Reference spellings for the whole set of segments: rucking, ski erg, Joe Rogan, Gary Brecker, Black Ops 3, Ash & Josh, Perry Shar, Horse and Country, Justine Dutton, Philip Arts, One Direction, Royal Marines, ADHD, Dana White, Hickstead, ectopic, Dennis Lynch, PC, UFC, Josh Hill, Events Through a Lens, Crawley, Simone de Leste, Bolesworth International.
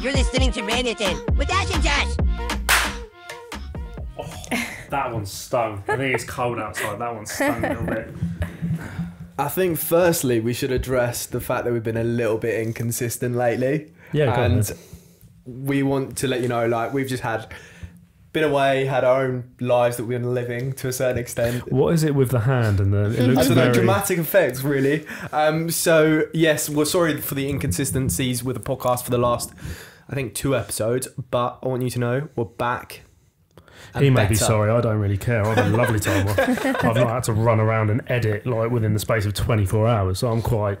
You're listening to Rein It In with Ash and Josh. Oh, that one stung. I think it's cold outside. That one stung a little bit. I think firstly we should address the fact that we've been a little bit inconsistent lately. Yeah, and we want to let you know, like, we've just been away, had our own lives that we've been living to a certain extent. What is it with the hand and the? It looks very dramatic effects, really. So yes, we're sorry for the inconsistencies with the podcast for the last, I think, 2 episodes. But I want you to know we're back. And he may be sorry. I don't really care. I've had a lovely time. I've not had to run around and edit like within the space of 24 hours. So I'm quite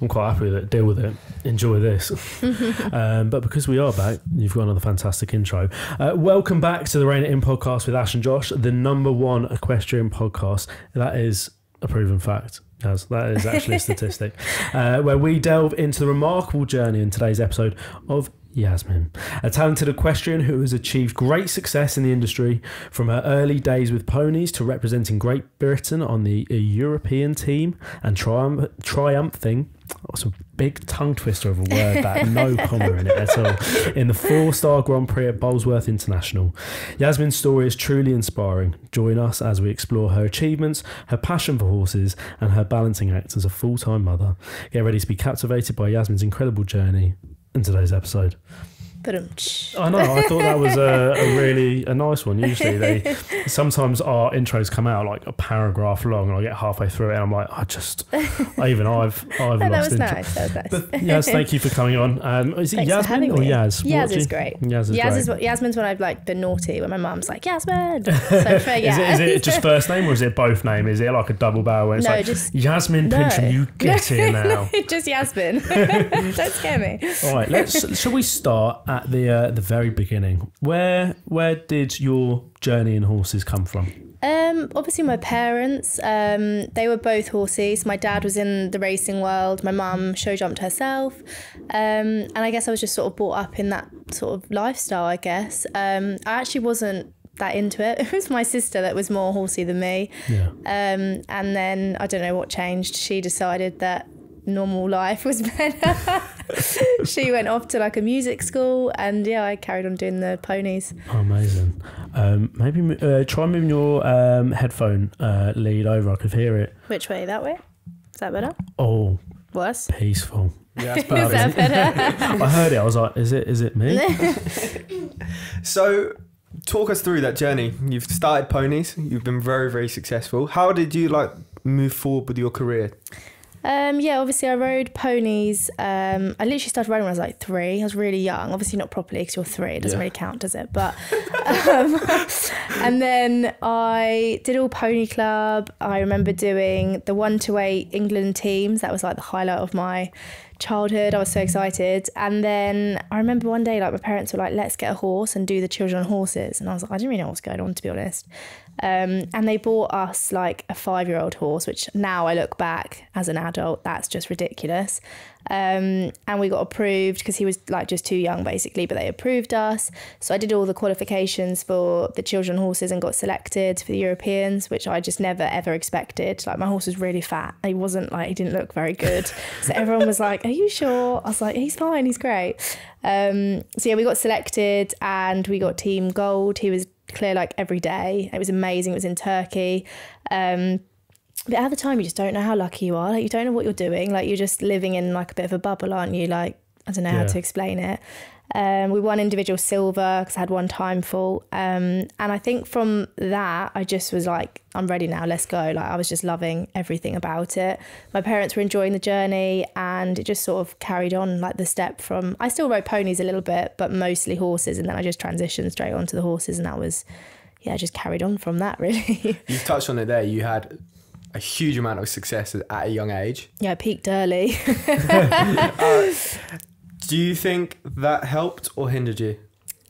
happy with it. Deal with it. Enjoy this. But because we are back, you've got another fantastic intro. Welcome back to the Rein It In podcast with Ash and Josh, the #1 equestrian podcast. That is a proven fact. That is actually a statistic. Where we delve into the remarkable journey in today's episode of Yazmin, a talented equestrian who has achieved great success in the industry, from her early days with ponies to representing Great Britain on the European team and triumphing. That's a big tongue twister of a word that no comma in it at all. In the 4-star Grand Prix at Bolesworth International. Yazmin's story is truly inspiring. Join us as we explore her achievements, her passion for horses, and her balancing act as a full-time mother. Get ready to be captivated by Yazmin's incredible journey in today's episode. I know, I thought that was a really nice one. Usually sometimes our intros come out like a paragraph long and I get halfway through it and I'm like, I've no, lost interest. Nice. That was nice. But Yaz, thank you for coming on. Is it Yazmin or Yaz? Yaz is great. Yazmin's when I've like the naughty, when my mum's like, Yazmin. So for Yaz. Is it just first name or is it both name? Is it like a double barrel where it's no, like, just Yazmin Pinchen, you get here now. Just Yazmin. Don't scare me. All right, shall we start at the very beginning? Where did your journey in horses come from? Obviously my parents, they were both horsies. My dad was in the racing world. My mum show jumped herself. And I guess I was just sort of brought up in that sort of lifestyle, I guess. I actually wasn't that into it. It was my sister that was more horsey than me. Yeah. And then I don't know what changed. She decided that normal life was better. She went off to like a music school, and yeah, I carried on doing the ponies. Oh, amazing. Maybe try moving your headphone lead over. I could hear it. Which way? That way? Is that better? Oh, worse. Peaceful. Yeah, that's better. Is that better? I heard it. I was like, is it me? So talk us through that journey. You've started ponies. You've been very, very successful. How did you like move forward with your career? Yeah, obviously I rode ponies. I literally started riding when I was like 3. I was really young. Obviously not properly because you're 3. It doesn't really count, does it? But and then I did all pony club. I remember doing the 1-to-8 England teams. That was like the highlight of my childhood. I was so excited. And then I remember one day, like, my parents were like, let's get a horse and do the children on horses. And I was like, I didn't really know what's going on, to be honest. And they bought us like a 5-year-old horse, which now I look back as an adult, that's just ridiculous. And we got approved because he was like just too young basically, but they approved us. So I did all the qualifications for the children horses and got selected for the Europeans, which I just never ever expected. Like, my horse was really fat. He wasn't like, he didn't look very good. So everyone was like, are you sure? I was like, he's fine. He's great. So yeah, we got selected and we got team gold. He was clear like every day. It was amazing. It was in Turkey. But at the time you just don't know how lucky you are. Like, you don't know what you're doing. Like, you're just living in like a bit of a bubble, aren't you? Like, I don't know how to explain it. We won individual silver because I had one time fault. And I think from that, I just was like, I'm ready now, let's go. Like, I was just loving everything about it. My parents were enjoying the journey and it just sort of carried on like the step from, I still rode ponies a little bit, but mostly horses. And then I just transitioned straight onto the horses. And that was, yeah, I just carried on from that really. You've touched on it there. You had a huge amount of success at a young age. Yeah, I peaked early. Do you think that helped or hindered you?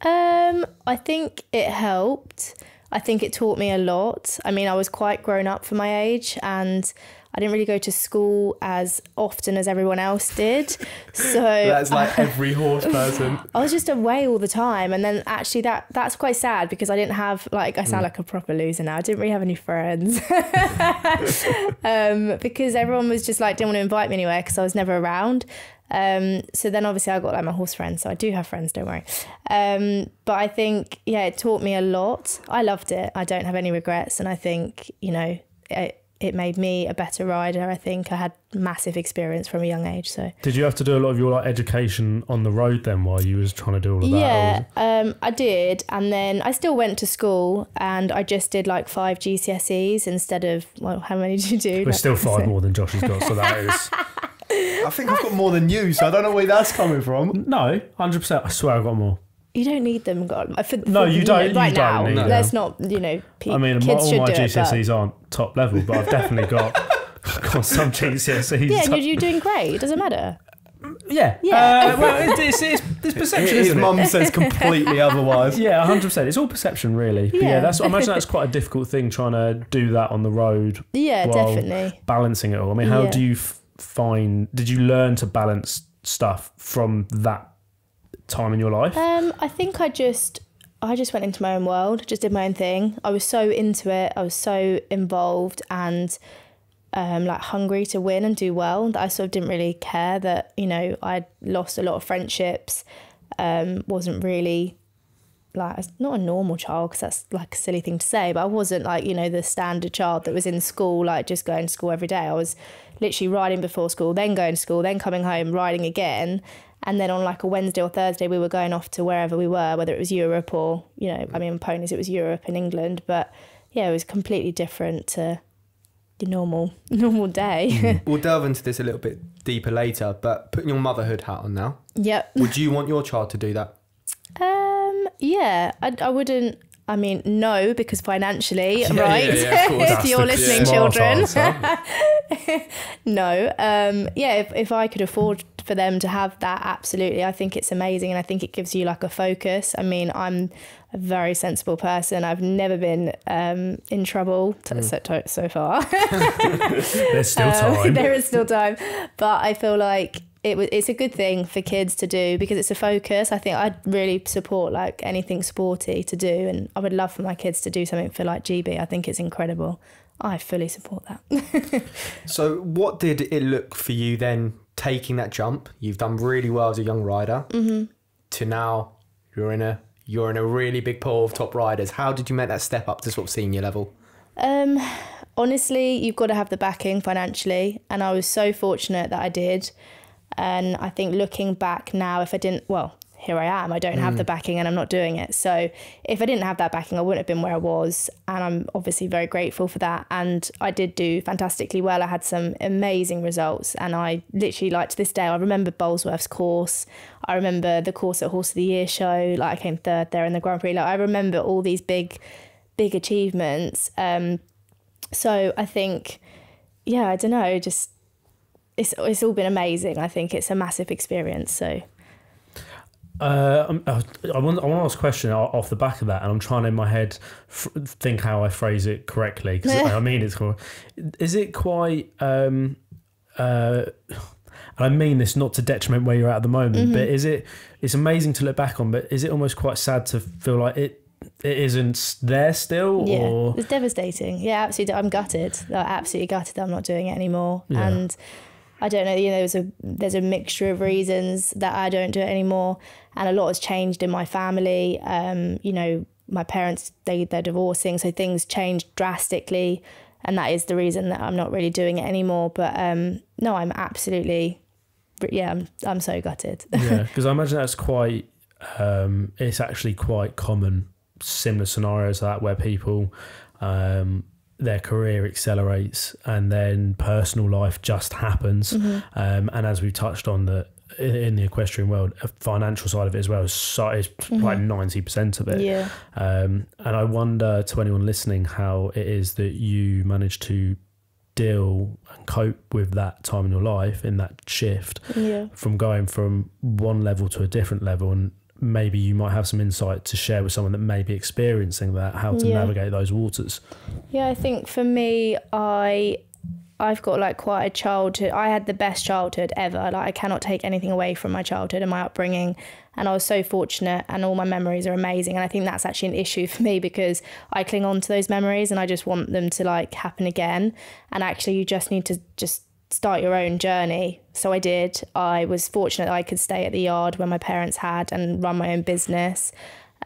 I think it helped. I think it taught me a lot. I mean, I was quite grown up for my age and I didn't really go to school as often as everyone else did. So that's like every horse person. I was just away all the time. And then actually that's quite sad because I didn't have, like, I sound like a proper loser now. I didn't really have any friends because everyone was just like, didn't want to invite me anywhere because I was never around. So then obviously I got like my horse friends, so I do have friends, don't worry. But I think, yeah, it taught me a lot. I loved it. I don't have any regrets. And I think, you know, it made me a better rider. I think I had massive experience from a young age. So did you have to do a lot of your like education on the road then while you was trying to do all of that? Yeah, I did. And then I still went to school and I just did like 5 GCSEs instead of, well, how many did you do? There's like, still 5 more than Josh has got, so that is... I think I've got more than you, so I don't know where that's coming from. No, 100%. I swear I've got more. You don't need them, God. No, you don't. Right now, let's not, you know, I mean, all my GCSEs aren't top level, but I've definitely got some GCSEs. Yeah, you're doing great. It doesn't matter. Yeah. Yeah. Well, it's perception. His mum says completely otherwise. Yeah, 100%. It's all perception, really. Yeah. Yeah, that's. I imagine that's quite a difficult thing trying to do that on the road. Yeah, while definitely balancing it all. I mean, how do you find? Did you learn to balance stuff from that time in your life? I think I just went into my own world, just did my own thing. I was so into it, I was so involved and like hungry to win and do well that I sort of didn't really care that, you know, I'd lost a lot of friendships, wasn't really like, I was not a normal child because that's like a silly thing to say, but I wasn't like, you know, the standard child that was in school, like just going to school every day. I was literally riding before school, then going to school, then coming home, riding again. And then on like a Wednesday or Thursday, we were going off to wherever we were, whether it was Europe or, you know, I mean, ponies, it was Europe and England. But yeah, it was completely different to the normal day. We'll delve into this a little bit deeper later, but putting your motherhood hat on now. Yep. Would you want your child to do that? Yeah, I wouldn't. I mean, no, because financially, yeah, right? Yeah, yeah, of course. If you're listening, children. No. Yeah, if I could afford for them to have that, absolutely. I think it's amazing and I think it gives you like a focus. I mean, I'm a very sensible person. I've never been in trouble so far. There's still time. There is still time. But I feel like it's a good thing for kids to do because it's a focus. I think I'd really support like anything sporty to do, and I would love for my kids to do something for like GB. I think it's incredible. I fully support that. So what did it look for you then taking that jump? You've done really well as a young rider to now you're in a really big pool of top riders. How did you make that step up to sort of senior level? Honestly, you've got to have the backing financially, and I was so fortunate that I did. And I think looking back now, if I didn't, well, here I am, I don't have the backing and I'm not doing it. So if I didn't have that backing, I wouldn't have been where I was. And I'm obviously very grateful for that. And I did do fantastically well. I had some amazing results. And I literally, like, to this day, I remember Bolesworth's course. I remember the course at Horse of the Year show. Like, I came third there in the Grand Prix. Like, I remember all these big achievements. So I think, yeah, I don't know, just... It's all been amazing. I think it's a massive experience. So, I want to ask a question off the back of that, and I'm trying in my head think how I phrase it correctly because I mean it's cool. Is it quite? And I mean this not to detriment where you're at the moment, but is it? It's amazing to look back on, but is it almost quite sad to feel like it isn't there still? Yeah, or? It's devastating. Yeah, absolutely. I'm gutted. I'm absolutely gutted that I'm not doing it anymore. Yeah. And I don't know, you know, there's a mixture of reasons that I don't do it anymore. And a lot has changed in my family. You know, my parents, they're divorcing. So things changed drastically. And that is the reason that I'm not really doing it anymore. But no, I'm absolutely, yeah, I'm so gutted. Yeah, because I imagine that's quite, it's actually quite common, similar scenarios like that where people, their career accelerates and then personal life just happens. And as we've touched on, that in the equestrian world, a financial side of it as well is like 90% of it. Yeah. And I wonder to anyone listening how it is that you manage to deal and cope with that time in your life, in that shift from going from one level to a different level. And maybe you might have some insight to share with someone that may be experiencing that, how to navigate those waters. Yeah, I think for me, I I've got like quite a childhood. I had the best childhood ever. Like I cannot take anything away from my childhood and my upbringing. And I was so fortunate and all my memories are amazing. And I think that's actually an issue for me because I cling on to those memories and I just want them to like happen again. And actually you just need to just start your own journey. So I did. I was fortunate that I could stay at the yard where my parents had and run my own business.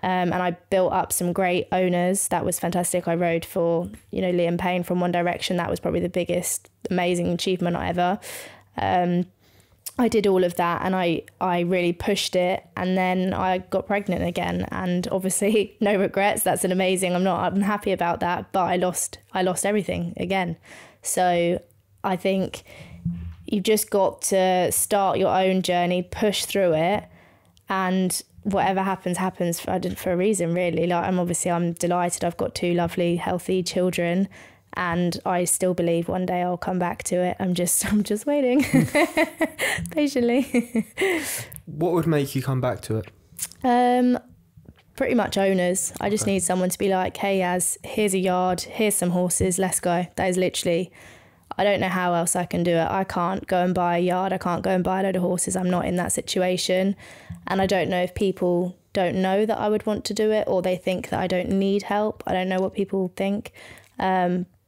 And I built up some great owners. That was fantastic. I rode for, you know, Liam Payne from One Direction. That was probably the biggest amazing achievement I ever. I did all of that and I really pushed it, and then I got pregnant again, and obviously no regrets. That's an amazing, I'm happy about that, but I lost everything again. So I think you've just got to start your own journey, push through it, and whatever happens, happens for a reason, really. Like I'm delighted. I've got two lovely, healthy children, and I still believe one day I'll come back to it. I'm just waiting patiently. What would make you come back to it? Pretty much owners. I just need someone to be like, hey, Yaz, here's a yard, here's some horses, let's go. That is literally, I don't know how else I can do it. I can't go and buy a yard. I can't go and buy a load of horses. I'm not in that situation. And I don't know if people don't know that I would want to do it, or they think that I don't need help. I don't know what people think.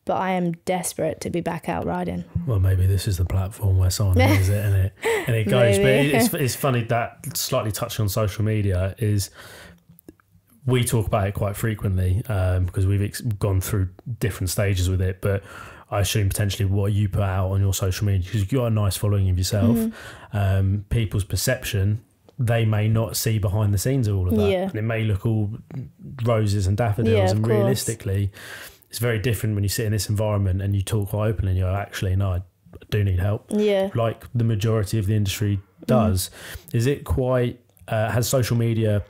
But I am desperate to be back out riding. Well, maybe this is the platform where someone hears it and it goes. Maybe. But it's funny that slightly touching on social media is... We talk about it quite frequently because we've gone through different stages with it, but I assume potentially what you put out on your social media, because you got a nice following of yourself, people's perception, they may not see behind the scenes of all of that. Yeah. And it may look all roses and daffodils, and realistically, it's very different when you sit in this environment and you talk quite openly and you're actually, no, I do need help. Yeah. Like the majority of the industry does. Is it quite... has social media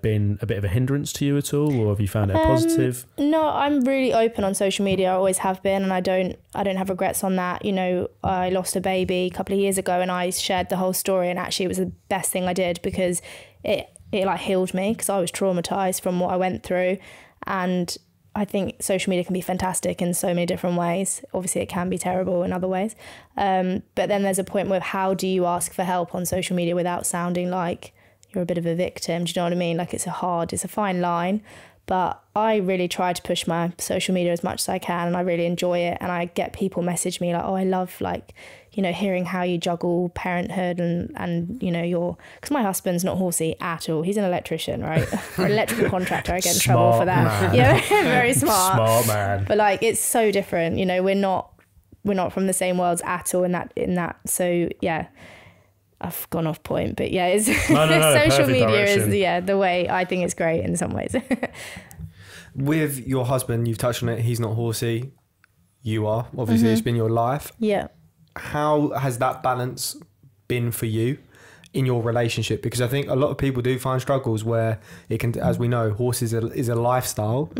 been a bit of a hindrance to you at all, or have you found it positive? No, I'm really open on social media. I always have been, and I don't have regrets on that. You know, I lost a baby a couple of years ago, and I shared the whole story, and actually it was the best thing I did because it like healed me, because I was traumatized from what I went through. And I think social media can be fantastic in so many different ways. Obviously, it can be terrible in other ways. But then there's a point where how do you ask for help on social media without sounding like you're a bit of a victim? Do you know what I mean? Like it's a fine line, but I really try to push my social media as much as I can, and I really enjoy it. And I get people message me like, oh, I love, like, you know, hearing how you juggle parenthood and you know, because my husband's not horsey at all. He's an electrician, right? An electrical contractor. I get in trouble for that. Yeah, very smart man. But like, it's so different, you know, we're not from the same worlds at all in that. So yeah, I've gone off point, but yeah, social media direction is the way. I think it's great in some ways. With your husband, you've touched on it, he's not horsey, you are, obviously. It's been your life. Yeah. How has that balance been for you in your relationship? Because I think a lot of people do find struggles where it can, as we know, horses is a lifestyle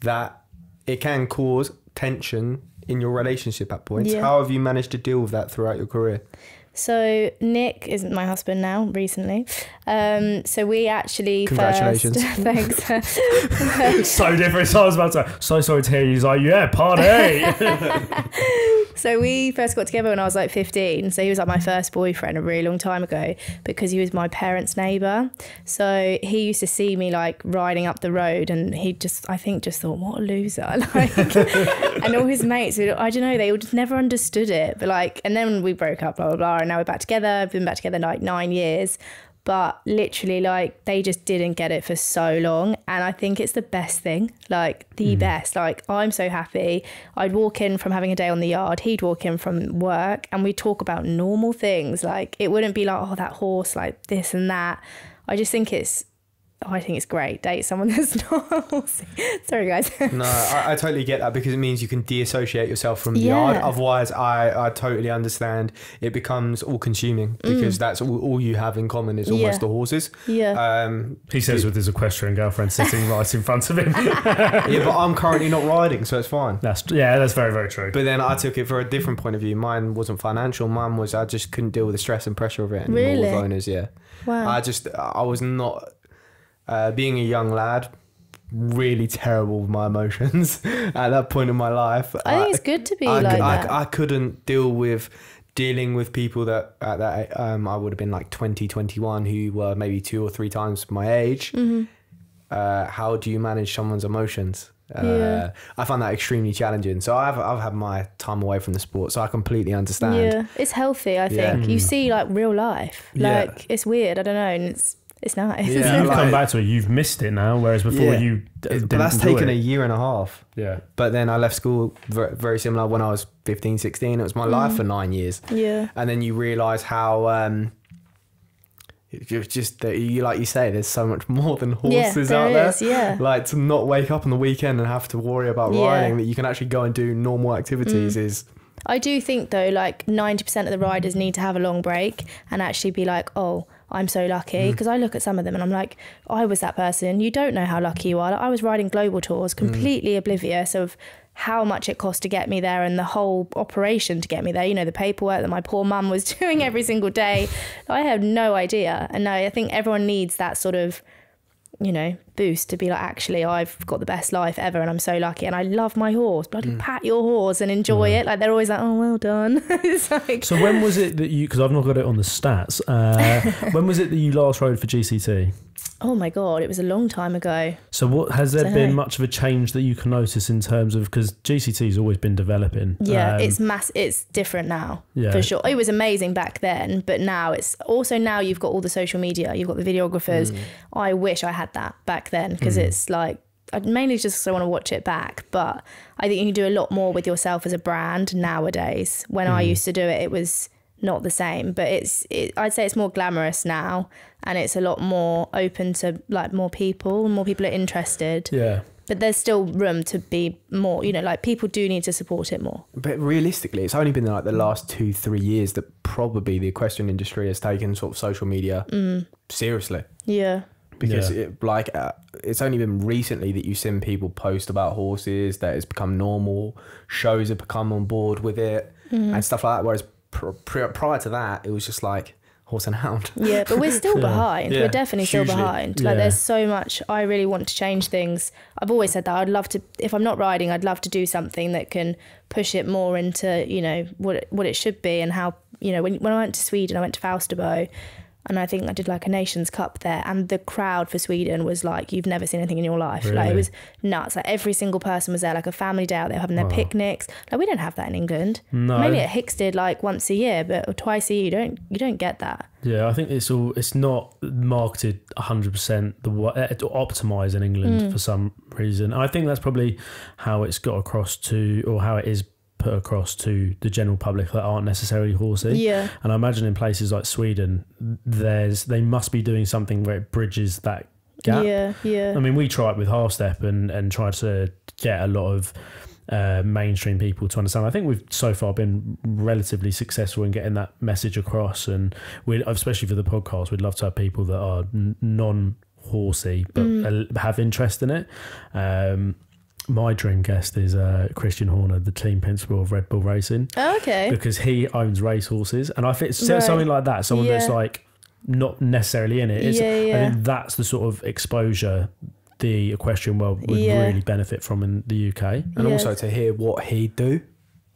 that it can cause tension in your relationship at points. Yeah. How have you managed to deal with that throughout your career? So Nick isn't my husband now, recently. So we actually... Congratulations. Thanks. So different. So I was about to... So sorry to hear you. He's like, yeah, party. So we first got together when I was like 15. So he was like my first boyfriend a really long time ago, because he was my parents' neighbour. So he used to see me like riding up the road, and he just, I think, just thought, what a loser. Like, and all his mates, I don't know, they all just never understood it. But like, and then we broke up, blah, blah, blah. And now we're back together. We've been back together like 9 years, but literally like they just didn't get it for so long. And I think it's the best thing, like the best. Like I'm so happy. I'd walk in from having a day on the yard, he'd walk in from work, and we'd talk about normal things. Like it wouldn't be like, oh, that horse, like this and that. I just think it's great. Date someone that's not sorry guys. No, I totally get that, because it means you can deassociate yourself from the yard. Otherwise I totally understand, it becomes all consuming, because that's all you have in common is almost the horses. He says with his equestrian girlfriend sitting right in front of him. Yeah, but I'm currently not riding, so it's fine. That's very, very true. But then I took it for a different point of view. Mine wasn't financial. Mine was I just couldn't deal with the stress and pressure of it anymore. Really? With owners. I was not... being a young lad, really terrible with my emotions at that point in my life. I think it's good to be like that. I couldn't deal with people that at that I would have been like 20, 21 who were maybe 2 or 3 times my age. Mm-hmm. How do you manage someone's emotions? Yeah. I find that extremely challenging. So I've had my time away from the sport, so I completely understand. Yeah, it's healthy, I think. Yeah. You see like real life. Like it's weird, I don't know, and it's nice. Yeah, you've come back to it. You've missed it now, whereas before you didn't. But that's taken a year and a half. Yeah. But then I left school very similar when I was 15, 16. It was my life for 9 years. Yeah. And then you realise how just that, you like you say, there's so much more than horses out there. Is, yeah. Like to not wake up on the weekend and have to worry about riding, that you can actually go and do normal activities is. I do think though, like 90% of the riders need to have a long break and actually be like, oh, I'm so lucky, because I look at some of them and I'm like, I was that person. You don't know how lucky you are. Like, I was riding global tours, completely oblivious of how much it cost to get me there and the whole operation to get me there. You know, the paperwork that my poor mum was doing every single day. I have no idea. And I think everyone needs that sort of, you know, boost to be like, actually, I've got the best life ever and I'm so lucky and I love my horse. Bloody pat your horse and enjoy it. Like, they're always like, oh, well done. It's like, so when was it that you, because I've not got it on the stats, when was it that you last rode for GCT? Oh my God, it was a long time ago. So what has there been much of a change that you can notice in terms of, because GCT's always been developing. Yeah, it's different now, for sure. It was amazing back then, but now it's also, now you've got all the social media, you've got the videographers. I wish I had that back then, because it's like, I mainly just want to watch it back, but I think you can do a lot more with yourself as a brand nowadays. When I used to do it, it was not the same, but I'd say it's more glamorous now and it's a lot more open to like more people are interested. Yeah. But there's still room to be more, you know, like people do need to support it more. But realistically, it's only been like the last 2-3 years that probably the equestrian industry has taken sort of social media seriously. Yeah. Because it's only been recently that you've seen people post about horses, that it's become normal, shows have become on board with it and stuff like that. Whereas prior to that, it was just like horse and hound. Yeah, but we're still behind. Yeah. We're definitely still behind. Like there's so much. I really want to change things. I've always said that I'd love to, if I'm not riding, I'd love to do something that can push it more into, you know, what it should be. And how, you know, when I went to Sweden, I went to Falsterbo, and I think I did like a Nations Cup there, and the crowd for Sweden was like, you've never seen anything in your life. Really? Like it was nuts. Like every single person was there, like a family day out there having their picnics. Like we don't have that in England. No. Maybe at Hickstead like once a year, but or twice a year, you don't get that. Yeah, I think it's not marketed 100% the way to optimise in England for some reason. I think that's probably how it's got across to, or how it is put across to the general public that aren't necessarily horsey. Yeah. And I imagine in places like Sweden, they must be doing something where it bridges that gap. Yeah, yeah. I mean, we tried with half step and tried to get a lot of mainstream people to understand. I think we've so far been relatively successful in getting that message across, and especially for the podcast, we'd love to have people that are non-horsey but have interest in it. My dream guest is Christian Horner, the team principal of Red Bull Racing. Oh, okay. Because he owns racehorses, and I think it's something like that. Someone that's like not necessarily in it. I think that's the sort of exposure the equestrian world would really benefit from in the UK, and also to hear what he'd do.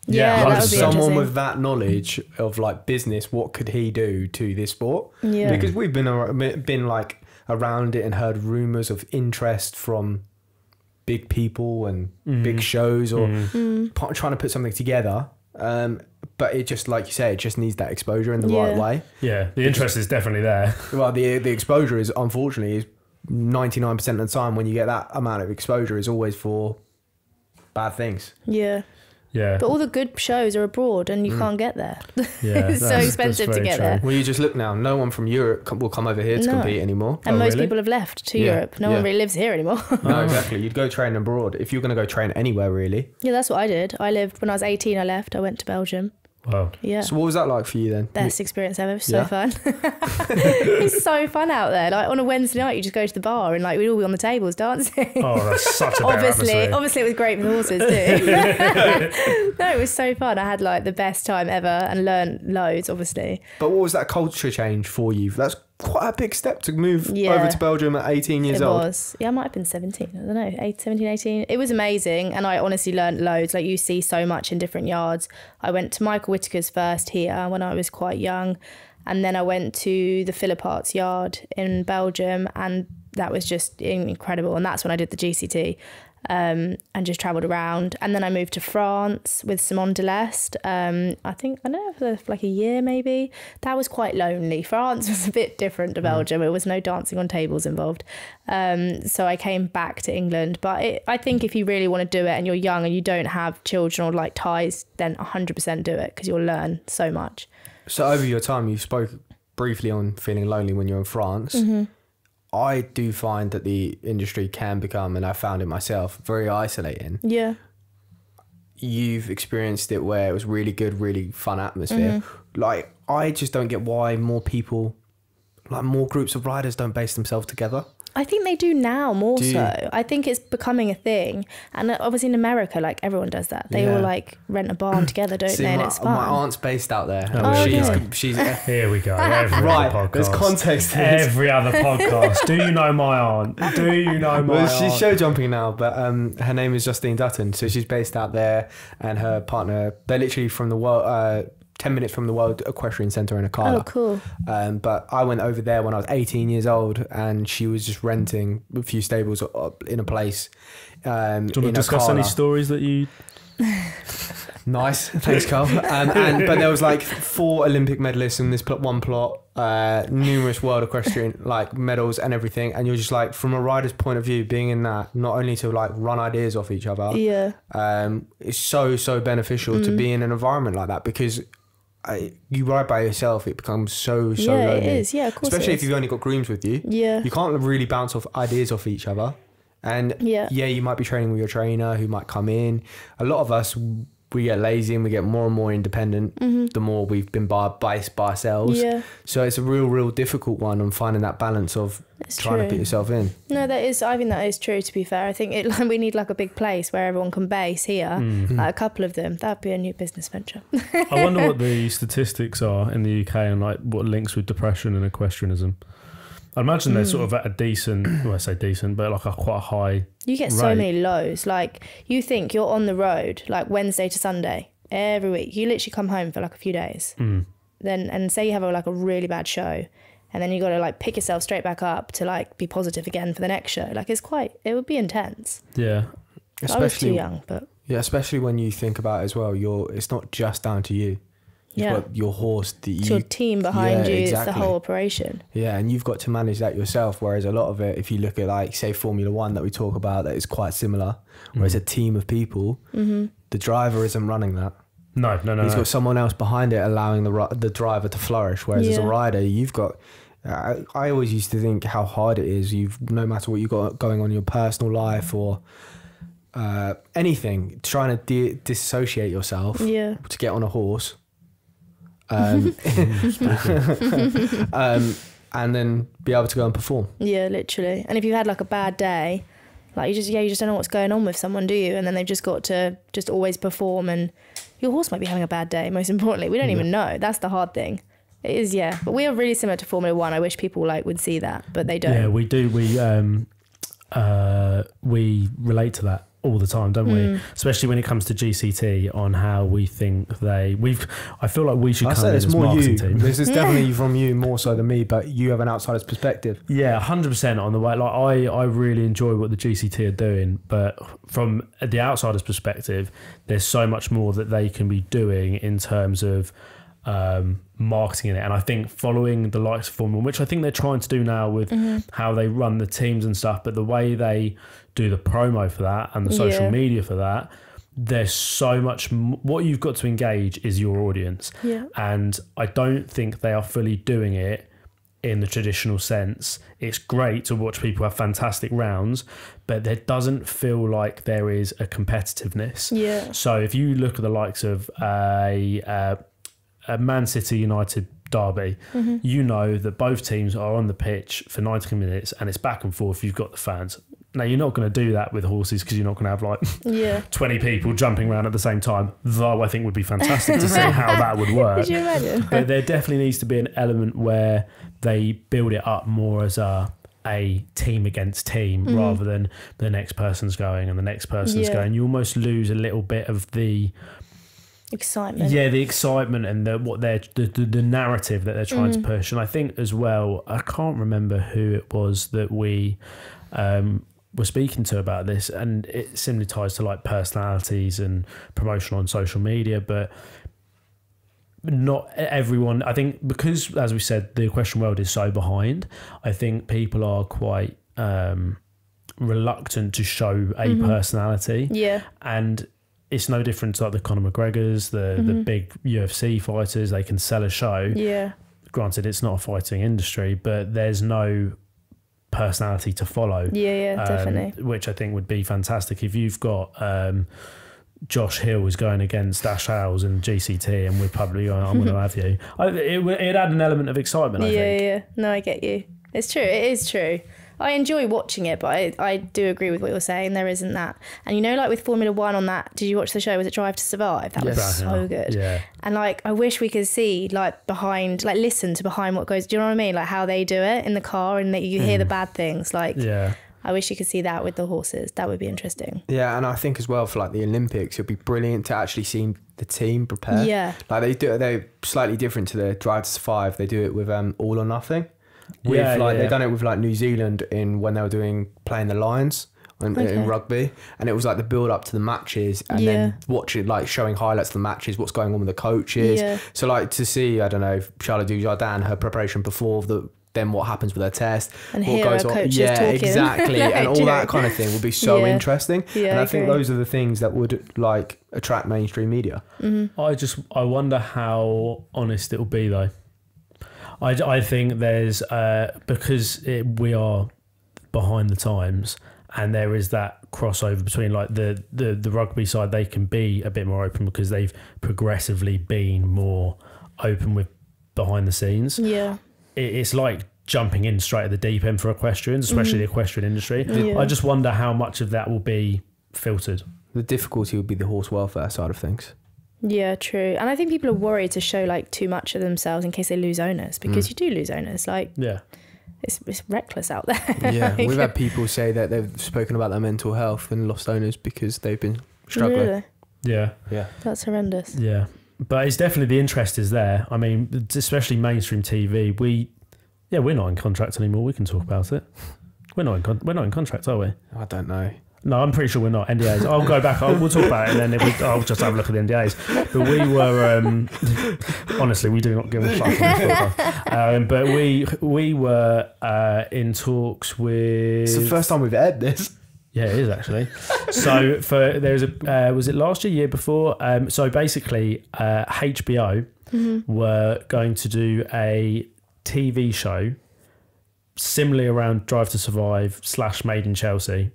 Yeah, like someone with that knowledge of like business, what could he do to this sport? Yeah, because we've been like around it and heard rumours of interest from big people and big shows, or trying to put something together. But it just, like you say, it just needs that exposure in the right way. Yeah, the interest is definitely there. Well, the exposure is, unfortunately, is 99% of the time when you get that amount of exposure is always for bad things. Yeah. Yeah. But all the good shows are abroad and you can't get there. Yeah, it's so expensive to get there. Well, you just look now, no one from Europe will come over here to compete anymore. And most people have left to Europe. No one really lives here anymore. No, exactly. You'd go train abroad if you're going to go train anywhere, really. Yeah, that's what I did. I lived, when I was 18, I left. I went to Belgium. Wow. Yeah. So what was that like for you then? Best experience ever. So fun. It's so fun out there. Like on a Wednesday night, you just go to the bar and like we'd all be on the tables dancing. Oh, that's such a better atmosphere. Obviously, it was great for horses too. No, it was so fun. I had like the best time ever and learned loads, obviously. But what was that culture change for you? That's quite a big step to move over to Belgium at 18 years old. It was. Yeah, I might have been 17. I don't know, 17, 18. It was amazing. And I honestly learned loads. Like, you see so much in different yards. I went to Michael Whittaker's first here when I was quite young. And then I went to the Philip Arts yard in Belgium. And that was just incredible. And that's when I did the GCT and just travelled around. And then I moved to France with Simone de Leste. I think, I don't know, for like a year maybe. That was quite lonely. France was a bit different to Belgium. It was no dancing on tables involved. So I came back to England. But I think if you really want to do it and you're young and you don't have children or like ties, then 100% do it, because you'll learn so much. So over your time, you spoke briefly on feeling lonely when you're in France. Mm-hmm. I do find that the industry can become, and I found it myself, very isolating. Yeah. You've experienced it where it was really good, really fun atmosphere. Mm-hmm. Like, I just don't get why more people, like more groups of riders don't base themselves together. I think they do now more so. I think it's becoming a thing. And obviously in America, like everyone does that. They all like rent a barn together, don't they? And it's fun. My aunt's based out there. Oh, she's here we go. Every podcast. There's context to this. Every other podcast. Do you know my aunt? Do you know my aunt? She's show jumping now, but her name is Justine Dutton. So she's based out there, and her partner, they're literally from the world, 10 minutes from the World Equestrian Center in a car. Oh, cool. But I went over there when I was 18 years old, and she was just renting a few stables in a place. Do you want to discuss any stories that you... Nice, thanks Carl. But there was like 4 Olympic medalists in this one plot, numerous world equestrian like medals and everything, and you're just like, from a rider's point of view, being in that, not only to like run ideas off each other, it's so beneficial to be in an environment like that, because you ride by yourself, it becomes so lonely. It is, of course. Especially if you've only got grooms with you, you can't really bounce off ideas off each other. And you might be training with your trainer who might come in. A lot of us, we get lazy and we get more and more independent the more we've been by ourselves. So it's a real difficult one, on finding that balance of trying to put yourself in. No, that is, I think that is true, to be fair. I think we need like a big place where everyone can base here, like a couple of them. That'd be a new business venture. I wonder what the statistics are in the UK and like what links with depression and equestrianism. I imagine they're sort of at a decent, well, I say decent, but like a quite a high. You get so many lows. Like, you think you're on the road, like Wednesday to Sunday, every week. You literally come home for like a few days. Then, and say you have like a really bad show, and then you got to like pick yourself straight back up to like be positive again for the next show. Like, it's quite, it would be intense. Yeah. Especially, I was too young, but. Yeah, especially when you think about it as well, it's not just down to you. You've got your horse, it's your team behind you, exactly. It's the whole operation. Yeah, and you've got to manage that yourself, whereas a lot of it, if you look at like, say, Formula One that we talk about, that is quite similar, where it's a team of people, the driver isn't running that. No. He's got someone else behind it allowing the driver to flourish, whereas as a rider, you've got... I always used to think how hard it is, no matter what you've got going on in your personal life or... anything, trying to disassociate yourself to get on a horse... and then be able to go and perform. Yeah, literally. And if you had like a bad day, like you just don't know what's going on with someone, do you? And then they've just got to just always perform, and your horse might be having a bad day, most importantly. We don't even know. That's the hard thing. It is, yeah. But we are really similar to Formula One. I wish people like would see that, but they don't. Yeah, we do. We relate to that all the time, don't we? Especially when it comes to GCT, on how we think I feel like we should come in as marketing team. This is definitely from you more so than me, but you have an outsider's perspective. Yeah, 100% on the way. Like I really enjoy what the GCT are doing, but from the outsider's perspective, there's so much more that they can be doing in terms of marketing in it. And I think following the likes of Formula, which I think they're trying to do now with how they run the teams and stuff, but the way they do the promo for that and the social media for that, there's so much. What you've got to engage is your audience. Yeah. And I don't think they are fully doing it in the traditional sense. It's great to watch people have fantastic rounds, but there doesn't feel like there is a competitiveness. Yeah. So if you look at the likes of a Man City United derby, you know that both teams are on the pitch for 90 minutes and it's back and forth. You've got the fans. Now, you're not going to do that with horses because you're not going to have like 20 people jumping around at the same time, though I think would be fantastic to see how that would work. Did you imagine? But there definitely needs to be an element where they build it up more as a team against team rather than the next person's going and the next person's going. You almost lose a little bit of the excitement. Yeah, the excitement and the narrative that they're trying to push. And I think as well, I can't remember who it was that we were speaking to about this, and it similarly ties to like personalities and promotion on social media, but not everyone, I think, because as we said, the equestrian world is so behind. I think people are quite reluctant to show a personality. Yeah. And it's no different to like the Conor McGregors, the big UFC fighters. They can sell a show. Yeah. Granted, it's not a fighting industry, but there's no personality to follow. Yeah, yeah, definitely. Which I think would be fantastic if you've got Josh Hill is going against Ash Howells and GCT, and we're probably going, I'm going to have you. It had an element of excitement, I think. Yeah, yeah. No, I get you. It's true. It is true. I enjoy watching it, but I do agree with what you're saying. There isn't that. And you know, like with Formula One on that, did you watch the show? Was it Drive to Survive? That was so good. Yeah. And like, I wish we could see like behind, like listen to behind what goes, do you know what I mean? Like how they do it in the car and that you hear the bad things. Like, yeah. I wish you could see that with the horses. That would be interesting. Yeah, and I think as well for like the Olympics, it'd be brilliant to actually see the team prepare. Yeah. Like they do, they're slightly different to the Drive to Survive. They do it with All or Nothing. With they've done it with like New Zealand when they were playing the Lions in rugby, and it was like the build up to the matches and then watching like showing highlights of the matches, what's going on with the coaches. Yeah. So like to see, I don't know, Charlotte Dujardin, her preparation before then what happens with her test and what goes on. Yeah, talking. Exactly. Like, and all that kind of thing would be so interesting. Yeah, and I think those are the things that would like attract mainstream media. I wonder how honest it will be though. I think there's because we are behind the times, and there is that crossover between like the rugby side. They can be a bit more open because they've progressively been more open with behind the scenes. Yeah, it's like jumping in straight at the deep end for equestrians, especially the equestrian industry. Yeah. I just wonder how much of that will be filtered. The difficulty would be the horse welfare side of things. Yeah, true. And I think people are worried to show like too much of themselves in case they lose owners, because you do lose owners. Like, yeah, it's reckless out there. Yeah, like, we've had people say that they've spoken about their mental health and lost owners because they've been struggling. Really? Yeah, yeah, that's horrendous. Yeah, but it's definitely the interest is there. I mean, especially mainstream TV. We're not in contract anymore. We can talk about it. We're not in contract, are we? I don't know. No, I'm pretty sure we're not. NDAs. I'll go back. We'll talk about it, and then I'll just have a look at the NDAs. But we were, honestly, we do not give a fuck. But we were in talks with... It's the first time we've aired this. Yeah, it is actually. So was it last year before? So basically, HBO were going to do a TV show similarly around Drive to Survive / Made in Chelsea.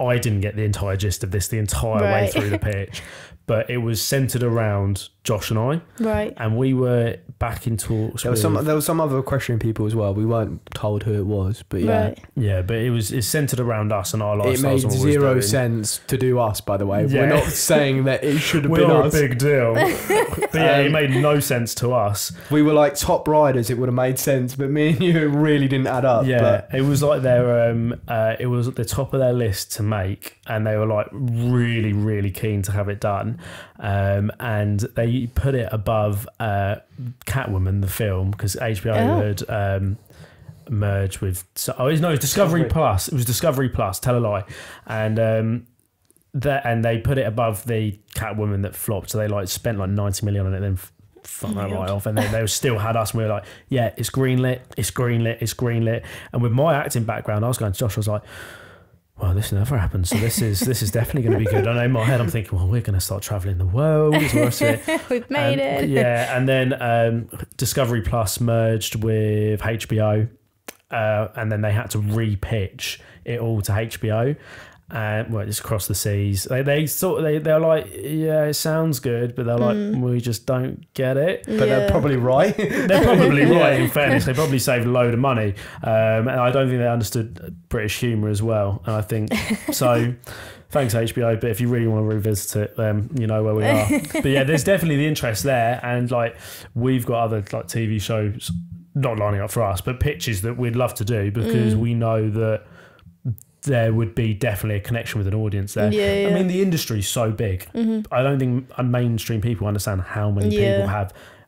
I didn't get the entire gist of this the entire way through the pitch, but it was centered around Josh and I. Right. And we were back in talks. There was some other equestrian people as well. We weren't told who it was, but yeah. Right. Yeah, but it's centered around us and our lifestyles. It made zero sense to do us, by the way. Yeah. We're not saying that it should have been us. We're not a big deal. But yeah, it made no sense to us. We were like top riders, it would have made sense, but me and you really didn't add up. Yeah, but it was like their it was at the top of their list to make, and they were like really, really keen to have it done. And they put it above Catwoman, the film, because HBO had merged with... Discovery Plus. It was Discovery Plus, tell a lie. And they put it above the Catwoman that flopped, so they like spent like 90 million on it and then fucked that right off, and they still had us, and we were like, yeah, it's greenlit, it's greenlit, it's greenlit. And with my acting background, I was going to Josh, I was like... Well, this never happened, so this is definitely going to be good. I know in my head I'm thinking, well, we're going to start travelling the world. We've made it. Yeah, and then Discovery Plus merged with HBO, and then they had to re-pitch it all to HBO, Well, it's across the seas. They're like, yeah, it sounds good, but they're like, we just don't get it. But they're probably right. They're probably right. In fairness, they probably saved a load of money. And I don't think they understood British humour as well. And I think so. Thanks, HBO, but if you really want to revisit it, then you know where we are. But yeah, there's definitely the interest there, and like we've got other like TV shows not lining up for us, but pitches that we'd love to do because we know that there would be definitely a connection with an audience there. Yeah, yeah. I mean, the industry's so big. I don't think mainstream people understand how many people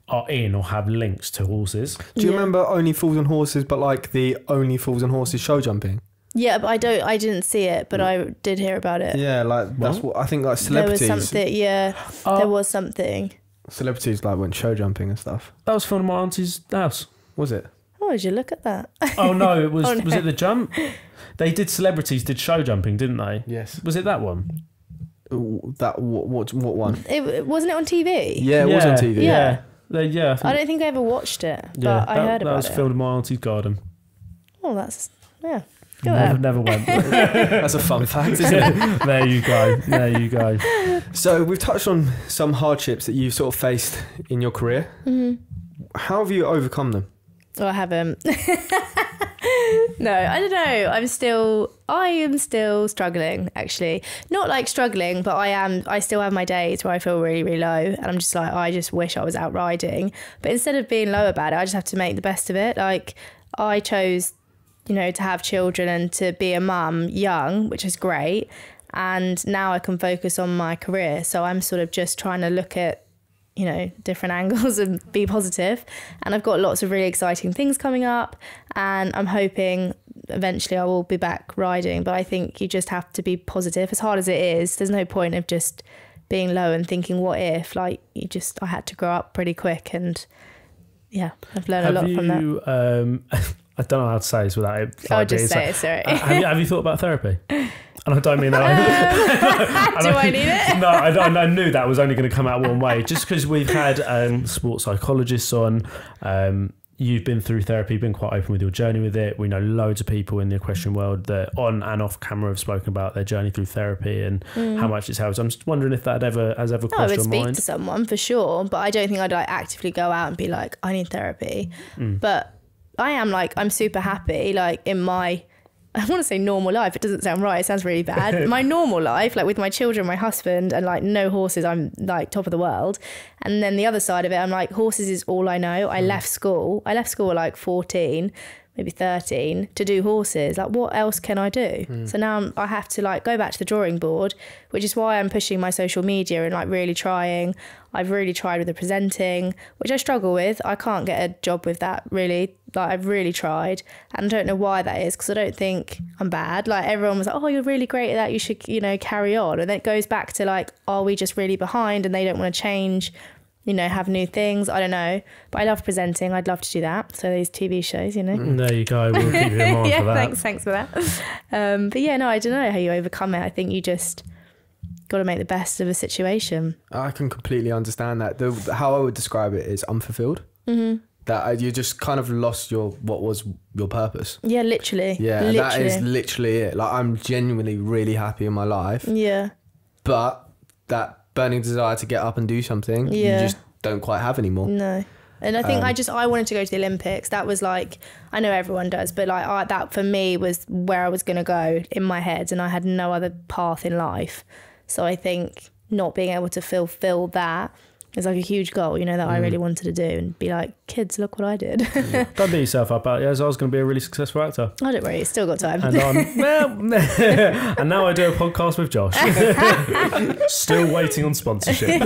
are in or have links to horses. Do you remember Only Fools and Horses, but like the Only Fools and Horses show jumping? Yeah, but I didn't see it, but I did hear about it. Yeah, like that's what I think, like celebrities. There was something, there was something. Celebrities like went show jumping and stuff. That was filmed at my auntie's house. Was it? Oh, did you look at that? Oh no, it was. Oh, no. Was it the jump? They did, celebrities did show jumping, didn't they? Yes. Was it that one? That what one? It wasn't it on TV? Yeah, it was on TV. Yeah, yeah. I don't think I ever watched it, but I heard about it. That was filmed in my auntie's garden. Oh, that's Never went. That's a fun fact, isn't it? There you go. There you go. So we've touched on some hardships that you've sort of faced in your career. How have you overcome them? Oh, I haven't. No, I don't know. I am still struggling, actually. Not like struggling, but I still have my days where I feel really, really low. And I'm just like, I just wish I was out riding. But instead of being low about it, I just have to make the best of it. Like I chose, you know, to have children and to be a mum young, which is great. And now I can focus on my career. So I'm sort of just trying to look at, you know, different angles and be positive. And I've got lots of really exciting things coming up, and I'm hoping eventually I will be back riding. But I think you just have to be positive. As hard as it is, there's no point of just being low and thinking, what if? Like, you just, I had to grow up pretty quick, and yeah, I've learned a lot from that. I don't know how to say this without it. I'll just say it, sorry. Have you thought about therapy? And I don't mean that. Do I need it? No, I knew that was only going to come out one way. Just because we've had sports psychologists on. You've been through therapy, been quite open with your journey with it. We know loads of people in the equestrian world that on and off camera have spoken about their journey through therapy and how much it's helped. I'm just wondering if that has ever crossed your mind. I would speak to someone for sure, but I don't think I'd like actively go out and be like, I need therapy. But I am like, I'm super happy, like in my, I want to say normal life. It doesn't sound right. It sounds really bad. My normal life, like with my children, my husband, and like no horses, I'm like top of the world. And then the other side of it, I'm like, horses is all I know. I left school. I left school at like 14, maybe 13 to do horses. Like what else can I do? So now I have to like go back to the drawing board, which is why I'm pushing my social media and like really trying. I've really tried with the presenting, which I struggle with. I can't get a job with that really. Like I've really tried, and I don't know why that is, because I don't think I'm bad. Like everyone was like, oh, you're really great at that. You should, you know, carry on. And then it goes back to like, are we just really behind and they don't want to change, you know, have new things? I don't know. But I love presenting. I'd love to do that. So these TV shows, you know. There you go. We'll keep you in mind for that. Thanks for that. But yeah, no, I don't know how you overcome it. I think you just got to make the best of a situation. I can completely understand that. How I would describe it is unfulfilled. That you just kind of lost what was your purpose. Yeah, literally. Yeah, literally. That is literally it. Like I'm genuinely really happy in my life. Yeah. But that burning desire to get up and do something, you just don't quite have anymore. No. And I think I wanted to go to the Olympics. That was like, I know everyone does, but like that for me was where I was going to go in my head, and I had no other path in life. So I think not being able to fulfill that, it's like a huge goal, you know, that I really wanted to do, and be like, kids, look what I did. Don't beat yourself up. I was going to be a really successful actor. Oh, don't worry, it's still got time. And, and now I do a podcast with Josh. Still waiting on sponsorship.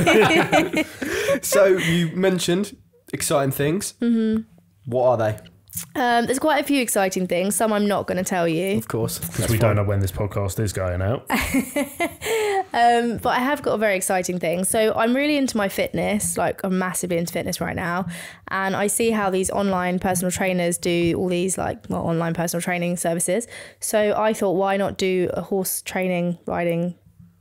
So you mentioned exciting things. What are they? There's quite a few exciting things. Some I'm not going to tell you, of course, because we don't know when this podcast is going out. But I have got a very exciting thing. So I'm really into my fitness. Like I'm massively into fitness right now, and I see how these online personal trainers do all these like online personal training services. So I thought, why not do a horse training riding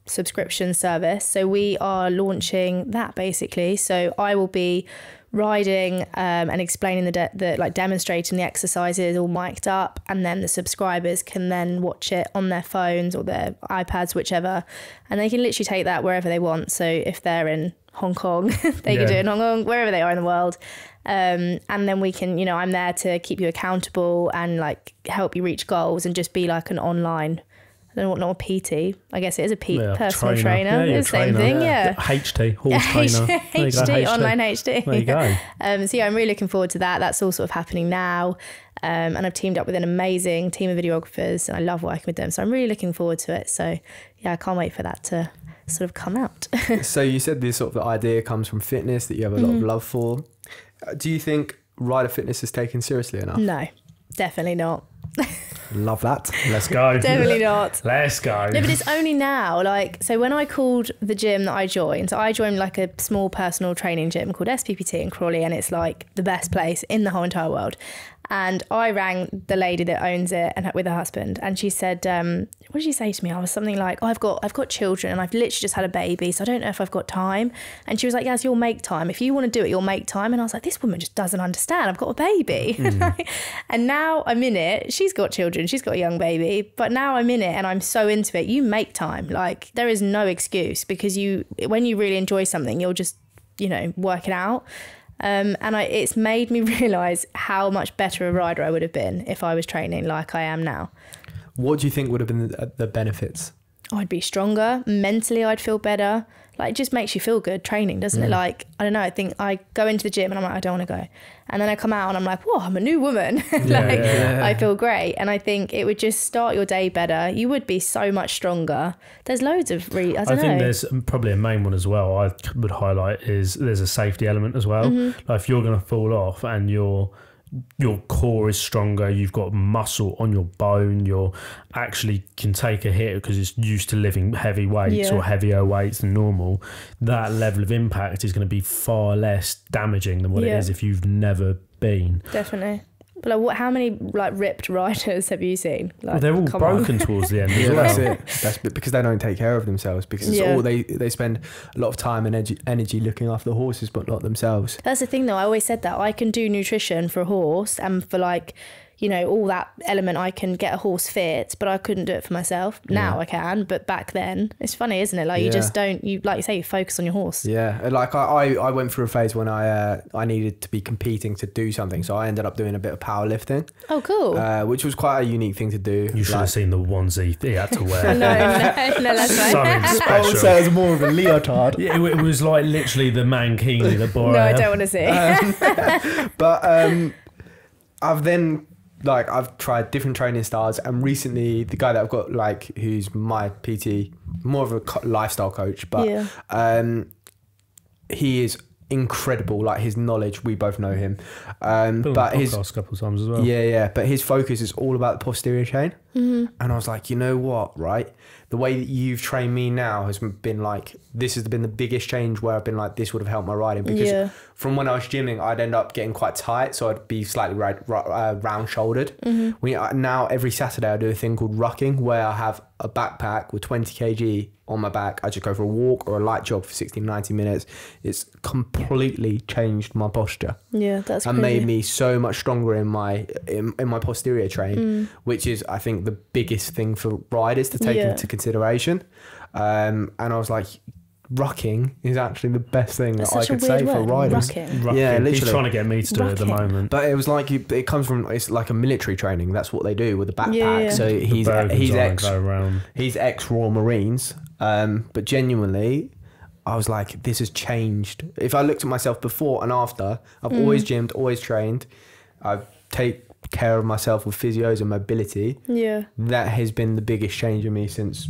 subscription service? So we are launching that basically. So I will be riding and explaining demonstrating the exercises all mic'd up, and then the subscribers can then watch it on their phones or their iPads, whichever, and they can literally take that wherever they want. So if they're in Hong Kong, they can do it in Hong Kong, wherever they are in the world. And then we can, you know, I'm there to keep you accountable and like help you reach goals and just be like an online, I don't know what PT, I guess it is a personal trainer. Yeah, it's the same thing, yeah. HT, horse trainer. HT, online HT. There you go. So yeah, I'm really looking forward to that. That's all sort of happening now. And I've teamed up with an amazing team of videographers and I love working with them. So I'm really looking forward to it. So yeah, I can't wait for that to sort of come out. So you said this sort of the idea comes from fitness that you have a lot of love for. Do you think rider fitness is taken seriously enough? No, definitely not. Love that. Let's go. Definitely not. Let's go. No, but it's only now. Like, so when I called the gym that I joined, so I joined like a small personal training gym called SPPT in Crawley, and it's like the best place in the whole entire world. And I rang the lady that owns it and with her husband, and she said, what did she say to me? I was something like, oh, I've got children and I've literally just had a baby, so I don't know if I've got time. And she was like, yes, you'll make time. If you want to do it, you'll make time. And I was like, this woman just doesn't understand. I've got a baby. And now I'm in it. She's got children. She's got a young baby. But now I'm in it and I'm so into it. You make time. Like, there is no excuse, because when you really enjoy something, you'll just, you know, work it out. It's made me realise how much better a rider I would have been if I was training like I am now. What do you think would have been the benefits? I'd be stronger. Mentally, I'd feel better. Like, it just makes you feel good, training, doesn't it? Like, I don't know, I think I go into the gym and I'm like, I don't want to go. And then I come out and I'm like, whoa, I'm a new woman. I feel great. And I think it would just start your day better. You would be so much stronger. There's loads of, I think there's probably a main one as well I would highlight is there's a safety element as well. Like, if you're going to fall off and your core is stronger, you've got muscle on your bone, you're actually can take a hit because it's used to lifting heavy weights or heavier weights than normal. That level of impact is going to be far less damaging than what it is if you've never been. Definitely. But like, how many like ripped riders have you seen? Like, well, they're all broken towards the end. That's it. That's because they don't take care of themselves. Because it's all they spend a lot of time and energy looking after the horses, but not themselves. That's the thing, though. I always said that I can do nutrition for a horse and for like, you know, all that element. I can get a horse fit, but I couldn't do it for myself. Now I can, but back then, it's funny, isn't it? Like you just don't. You like you say, you focus on your horse. Yeah, like I went through a phase when I needed to be competing to do something, so I ended up doing a bit of powerlifting. Oh, cool! Which was quite a unique thing to do. You should have seen the onesie he had to wear. no, that's right. Something special. So it was more of a leotard. It was like literally the mankini that bore. No, I don't want to see. I've then. Like, I've tried different training styles, and recently the guy that I've got, like, who's my PT, more of a lifestyle coach, but he is incredible. Like, his knowledge, we both know him. But his podcast couple times as well. Yeah. But his focus is all about the posterior chain. And I was like, you know what, right? The way that you've trained me now has been like, this has been the biggest change where I've been like, this would have helped my riding, because from when I was gymming, I'd end up getting quite tight. So I'd be slightly round shouldered. Now every Saturday I do a thing called rucking, where I have a backpack with 20 kg on my back. I just go for a walk or a light jog for 60, 90 minutes. It's completely changed my posture. Yeah, that's crazy. And made me so much stronger in my, my posterior train, which is, I think, the biggest thing for riders to take into consideration. And I was like, rucking is actually the best thing that I could say for riders. Rucking. Yeah, literally. He's trying to get me to do it at the moment. But it was like, it comes from, it's like a military training. That's what they do with the backpack. Yeah. So he's ex Royal Marines. But genuinely, I was like, this has changed. If I looked at myself before and after, I've always gymmed, always trained. I take care of myself with physios and mobility. Yeah. That has been the biggest change in me since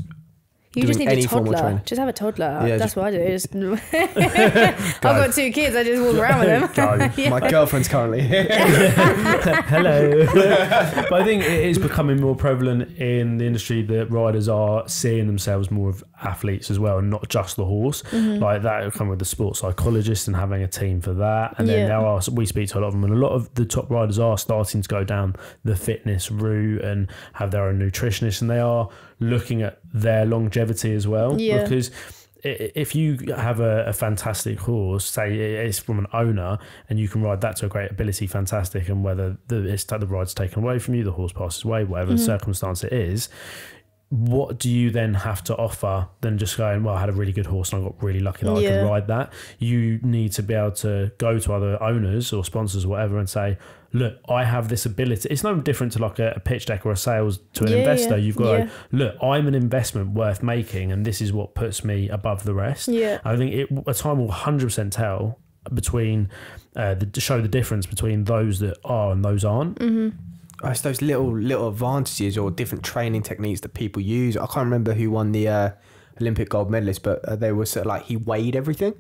you just need a toddler. Just have a toddler. Yeah, that's what I do. I've got two kids. I just walk around with them. My girlfriend's currently here. Hello. But I think it is becoming more prevalent in the industry that riders are seeing themselves more of athletes as well, and not just the horse. Like that will come with the sports psychologist and having a team for that. And then we speak to a lot of them, and a lot of the top riders are starting to go down the fitness route and have their own nutritionist, and they are looking at their longevity as well, because if you have a fantastic horse, say it's from an owner, and you can ride that to a great ability, fantastic. And whether the ride's taken away from you, the horse passes away, whatever the circumstance it is, what do you then have to offer than just going, well, I had a really good horse and I got really lucky that I could ride that? You need to be able to go to other owners or sponsors or whatever and say, look, I have this ability. It's no different to like a pitch deck or a sales to an investor. You've got to go, look, I'm an investment worth making, and this is what puts me above the rest. I think a time will 100% tell between show the difference between those that are and those aren't. It's those little advantages or different training techniques that people use. I can't remember who won the Olympic gold medalist, but there was sort of like he weighed everything,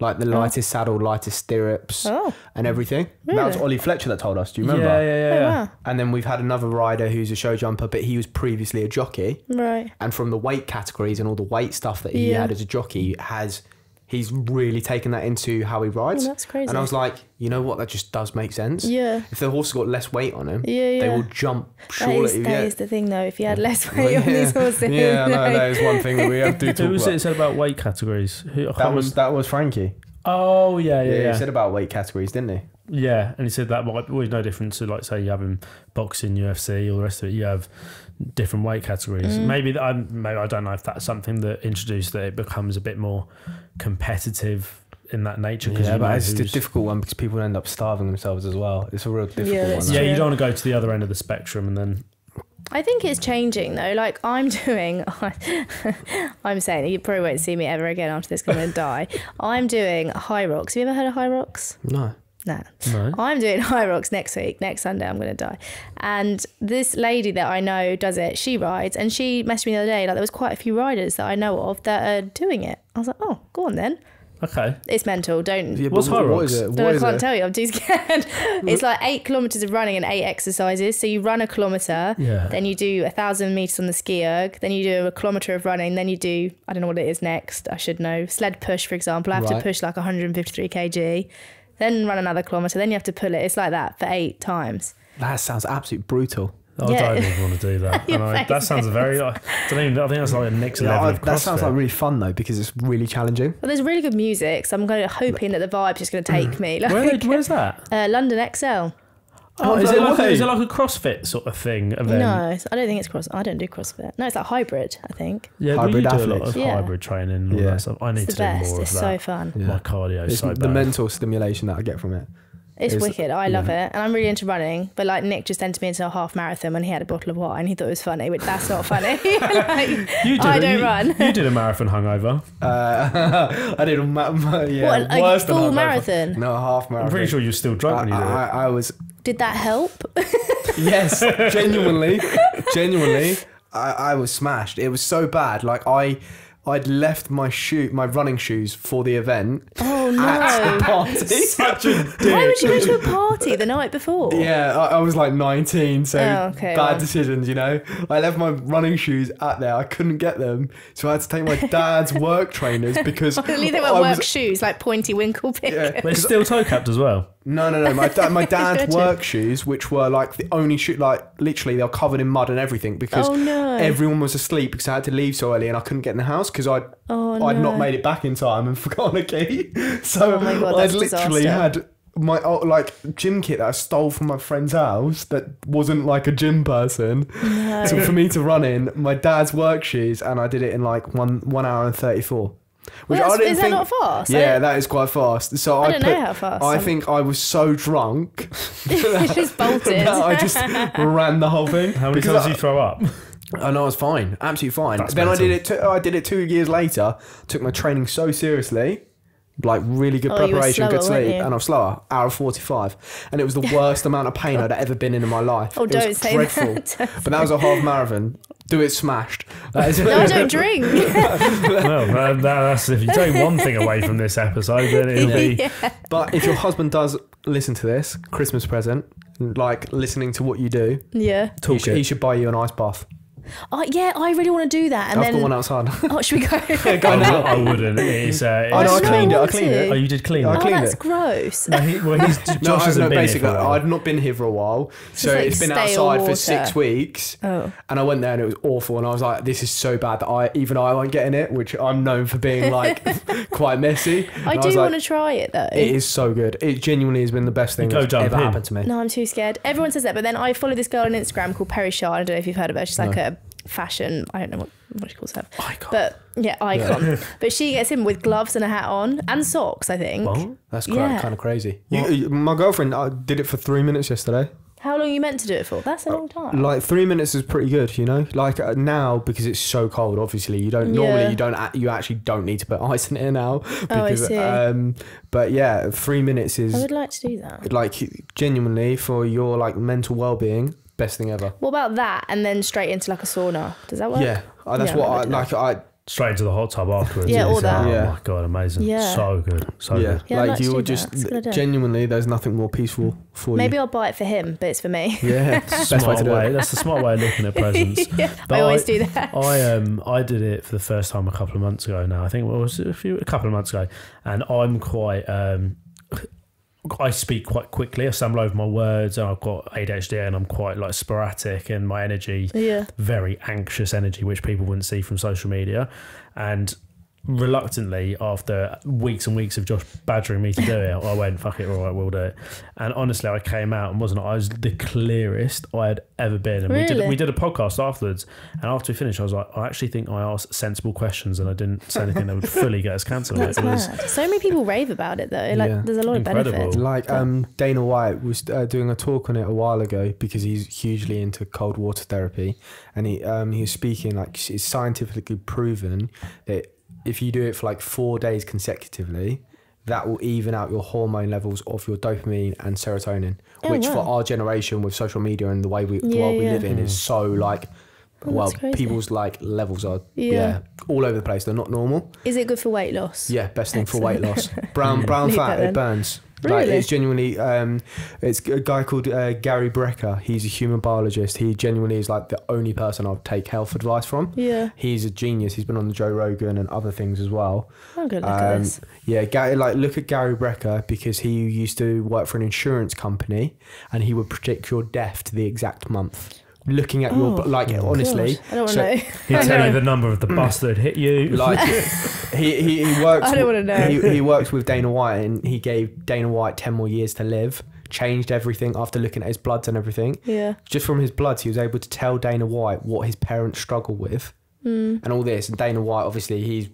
like the lightest saddle, lightest stirrups, and everything. Really? That was Ollie Fletcher that told us. Do you remember? Yeah. And then we've had another rider who's a show jumper, but he was previously a jockey, right? And from the weight categories and all the weight stuff that he had as a jockey, he's really taken that into how he rides. Oh, that's crazy. And I was like, you know what? That just does make sense. Yeah. If the horse has got less weight on him, they will jump. That is the thing, though. If he had less weight on his horse, that is one thing that we have to talk about. Who said about weight categories? That was Frankie. Oh yeah. He said about weight categories, didn't he? Yeah, and he said that might always no difference to, like, say you have in boxing, UFC, all the rest of it. You have different weight categories. Maybe I don't know if that's something that introduced that it becomes a bit more competitive in that nature. But it's a difficult one because people end up starving themselves as well. It's a real difficult one. Yeah, you don't want to go to the other end of the spectrum. And then I think it's changing, though. Like, I'm saying, you probably won't see me ever again after this because I'm going to die. I'm doing Hyrox. Have you ever heard of Hyrox? No. No. I'm doing Hyrox next week. Next Sunday, I'm going to die. And this lady that I know does it, she rides, and she messaged me the other day, like, there was quite a few riders that I know of that are doing it. I was like, oh, go on then. Okay. It's mental. Don't. Yeah, what's Hyrox? What is it? No, I can't tell you. I'm too scared. It's like 8 kilometres of running and 8 exercises. So you run a kilometre, then you do 1,000 metres on the ski erg, then you do a kilometre of running, then you do, I don't know what it is next. I should know. Sled push, for example. I have to push like 153 kg. Then run another kilometre, then you have to pull it. It's like that for 8 times. That sounds absolutely brutal. I don't even want to do that. That sounds very, I think that's like a next level of CrossFit. That sounds like really fun, though, because it's really challenging. Well, there's really good music, so I'm hoping that the vibe's just going to take me. Like, where's that? London XL. Oh, is it like a CrossFit sort of thing? Event? No, I don't think it's CrossFit. I don't do CrossFit. No, it's like hybrid, I think. Yeah, hybrid athletes. Do a lot of hybrid training and all that stuff. I need to do more of that. It's so fun. Yeah. My cardio is so bad. The mental stimulation that I get from it. It's wicked. I love it. And I'm really into running. But like Nick just entered me into a half marathon and he had a bottle of wine and he thought it was funny, but that's not funny. I don't run. You did a marathon hungover. I did a full marathon? No, a half marathon. I'm pretty sure you were still drunk when you did it. I was... Did that help? Yes, genuinely. I was smashed. It was so bad. Like I'd left my running shoes for the event. Oh no! At the party. Such a dick. Why would you go to a party the night before? Yeah, I was like 19, so bad decisions, you know. I left my running shoes out there. I couldn't get them, so I had to take my dad's work trainers because at least they were work shoes, like pointy winkle pick. Yeah, they're still toe capped as well. No. My dad's work shoes, which were like the only shoe, like literally they were covered in mud and everything because everyone was asleep because I had to leave so early and I couldn't get in the house because I'd not made it back in time and forgotten a key. So I'd literally had my gym kit that I stole from my friend's house that wasn't like a gym person. So for me to run in, my dad's work shoes, and I did it in like 1 hour and 34. Which is that not fast? Yeah, that is quite fast. So I don't know how fast. I think I was so drunk. It just bolted. I just ran the whole thing. How many times did you throw up? And I was fine, absolutely fine. Then I did it 2 years later. Took my training so seriously, like really good preparation, good sleep, and I was slower. Hour 45, and it was the worst amount of pain I'd ever been in my life. Oh, don't say that. But that was a half marathon. Do it smashed. No, I don't drink. Well, that's if you take one thing away from this episode, then it'll be. Yeah. But if your husband does listen to this Christmas present, like listening to what you do, he should buy you an ice bath. Yeah, I really want to do that. And I've got one outside. Oh, should we go? I wouldn't. It's, I cleaned it. I cleaned it. Oh, you did clean it. Oh, that's gross. No, Josh hasn't been here for a while. I've not been here for a while. So it's been outside for 6 weeks. Oh. And I went there and it was awful. And I was like, this is so bad that even I won't get in it, which I'm known for being like quite messy. I do want to try it though. It is so good. It genuinely has been the best thing that's ever happened to me. No, I'm too scared. Everyone says that, but then I follow this girl on Instagram called Perry Shar. I don't know if you've heard of her. She's like a fashion, I don't know what she calls her. Icon. But yeah, icon. Yeah. But she gets in with gloves and a hat on and socks, I think. Well, that's kind of crazy. My girlfriend did it for 3 minutes yesterday. How long are you meant to do it for? That's a long time. Like 3 minutes is pretty good, you know? Like now, because it's so cold, obviously, you don't, normally you actually don't need to put ice in it now. Because, oh, I see. But yeah, 3 minutes is... I would like to do that. Like genuinely for your like mental well-being, best thing ever. What about that and then straight into like a sauna? Does that work? Yeah, that's what I like. Straight into the hot tub afterwards. Yeah, all that. Oh my God, amazing. Yeah. So good. So good. Yeah, like you're just genuinely, there's nothing more peaceful for you. Maybe I'll buy it for him, but it's for me. Yeah, that's the smart way of looking at presents. Yeah, I always do that. I did it for the first time a couple of months ago now. I think what was it, a couple of months ago, and I'm quite. I speak quite quickly. I stumble over my words. I've got ADHD and I'm quite like sporadic and my energy, very anxious energy, which people wouldn't see from social media. And reluctantly, after weeks and weeks of Josh badgering me to do it, I went, fuck it, all right, we'll do it. And honestly, I came out and I was the clearest I had ever been. And really? we did a podcast afterwards. And after we finished, I was like, I actually think I asked sensible questions and I didn't say anything that would fully get us cancelled. So many people rave about it though. Like, there's a lot of benefits. Like Dana White was doing a talk on it a while ago because he's hugely into cold water therapy. And he was speaking like it's scientifically proven that if you do it for like 4 days consecutively, that will even out your hormone levels of your dopamine and serotonin, which for our generation with social media and the way the world we live in is so like, well, people's like levels are all over the place. They're not normal. Is it good for weight loss? Yeah, best thing for weight loss. Brown fat, it burns. Really? Like, it's genuinely, it's a guy called Gary Brecker. He's a human biologist. He genuinely is like the only person I'll take health advice from. Yeah. He's a genius. He's been on the Joe Rogan and other things as well. I'm going to look at this. Yeah, look at Gary Brecker because he used to work for an insurance company and he would predict your death to the exact month. Looking at your, like, honestly, I don't want to know. He'd tell you the number of the bus that hit you. Like, he works. I don't want to know. He works with Dana White, and he gave Dana White 10 more years to live. Changed everything after looking at his bloods and everything. Yeah. Just from his bloods, he was able to tell Dana White what his parents struggle with, and all this. And Dana White, obviously, he's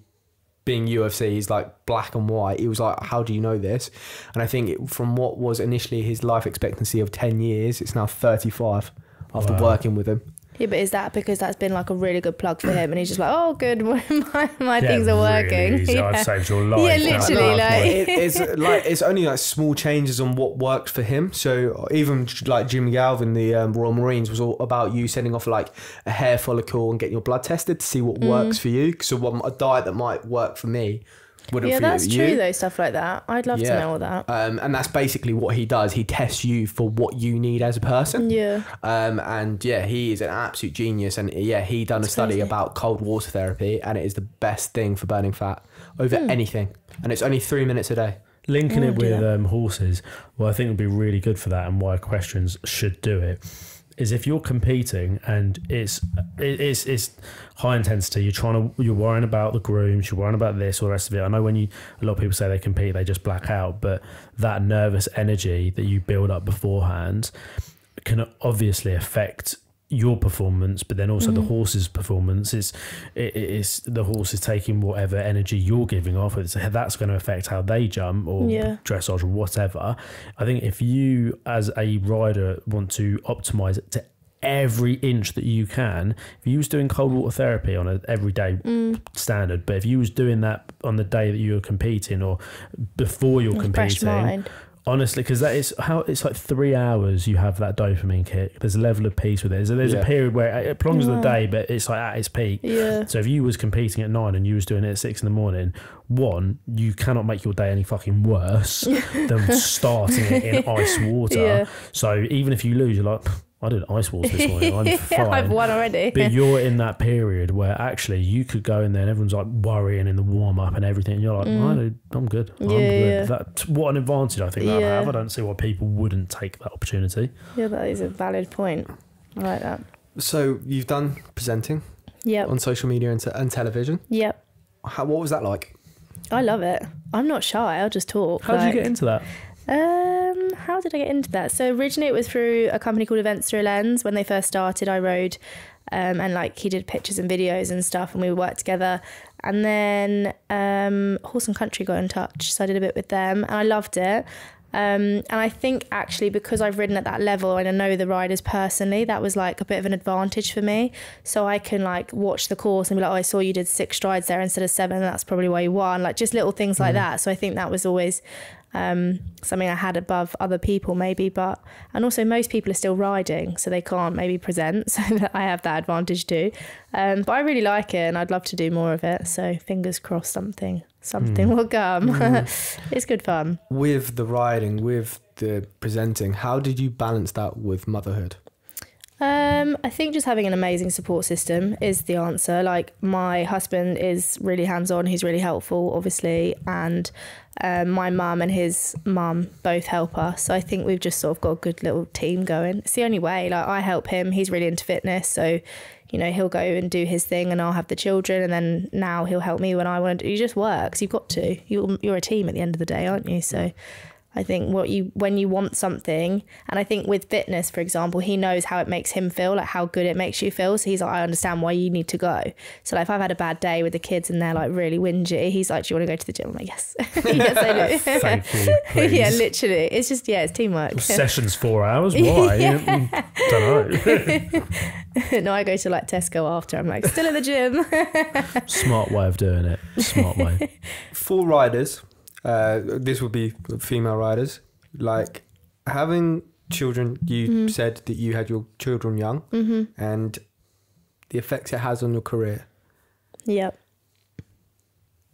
being UFC, he's like black and white. He was like, how do you know this? And I think from what was initially his life expectancy of 10 years, it's now 35. After working with him. Yeah, but is that because that's been like a really good plug for him and he's just like, oh, good, my things are working. Really I've saved your life. Yeah, literally. Like. It's only like small changes on what worked for him. So even like Jimmy Galvin, the Royal Marines, was all about you sending off like a hair follicle and getting your blood tested to see what works for you. So a diet that might work for me wouldn't for that's true though, stuff like that. I'd love to know all that. And that's basically what he does. He tests you for what you need as a person. Yeah. And yeah, he is an absolute genius. And yeah, he done a study about cold water therapy and it is the best thing for burning fat over anything. And it's only 3 minutes a day. Linking it with horses, well, I think it would be really good for that and why equestrians should do it. Is if you're competing and it's high intensity, you're worrying about the grooms, you're worrying about this or the rest of it. I know a lot of people say they compete, they just black out, but that nervous energy that you build up beforehand can obviously affect your performance, but then also the horse's performance. It's the horse is taking whatever energy you're giving off. That's going to affect how they jump or dressage or whatever. I think if you as a rider want to optimize it to every inch that you can, if you was doing cold water therapy on an everyday standard, but if you was doing that on the day that you were competing or before you're competing, honestly, because that is how it's like 3 hours you have that dopamine kick. There's a level of peace with it. So there's a period where it prolongs the day, but it's like at its peak. Yeah. So if you was competing at 9 and you was doing it at 6 in the morning, you cannot make your day any fucking worse than starting it in ice water. Yeah. So even if you lose, you're like, I did ice walls this morning. I'm fine. I've won already. But you're in that period where actually you could go in there and everyone's like worrying in the warm up and everything. And you're like, I'm good. Yeah, I'm good. Yeah. That's what an advantage I think that I have. I don't see why people wouldn't take that opportunity. Yeah, that is a valid point. I like that. So you've done presenting, on social media and television. Yep. What was that like? I love it. I'm not shy. I'll just talk. How did you get into that? How did I get into that? So originally it was through a company called Events Through a Lens. When they first started, I rode, and like he did pictures and videos and stuff, and we worked together. And then Horse and Country got in touch, so I did a bit with them, and I loved it. And I think actually because I've ridden at that level and I know the riders personally, that was like a bit of an advantage for me. So I can like watch the course and be like, oh, I saw you did 6 strides there instead of 7. And that's probably why you won. Like just little things like that. So I think that was always something I had above other people maybe. But, and also most people are still riding, so they can't maybe present. So that I have that advantage too. But I really like it and I'd love to do more of it. So fingers crossed something will come. It's good fun. With the riding, with the presenting, how did you balance that with motherhood? I think just having an amazing support system is the answer. Like my husband is really hands-on, he's really helpful obviously, and my mum and his mum both help us, so I think we've just sort of got a good little team going. It's the only way. Like I help him, he's really into fitness, so you know, he'll go and do his thing and I'll have the children, and then now he'll help me when I want to. It just works. You've got to. You're a team at the end of the day, aren't you? So I think when you want something, and I think with fitness, for example, he knows how it makes him feel, like how good it makes you feel. So he's like, I understand why you need to go. So like, if I've had a bad day with the kids and they're like really whingy, he's like, do you want to go to the gym? I'm like, yes. Yes, I do. Thankful, yeah, literally. It's just, yeah, it's teamwork. Sessions 4 hours? Why? Yeah. Don't know. No, I go to like Tesco after. I'm like, still in the gym. Smart way of doing it. Smart way. For riders, this would be female riders, like having children, you said that you had your children young and the effects it has on your career. Yep.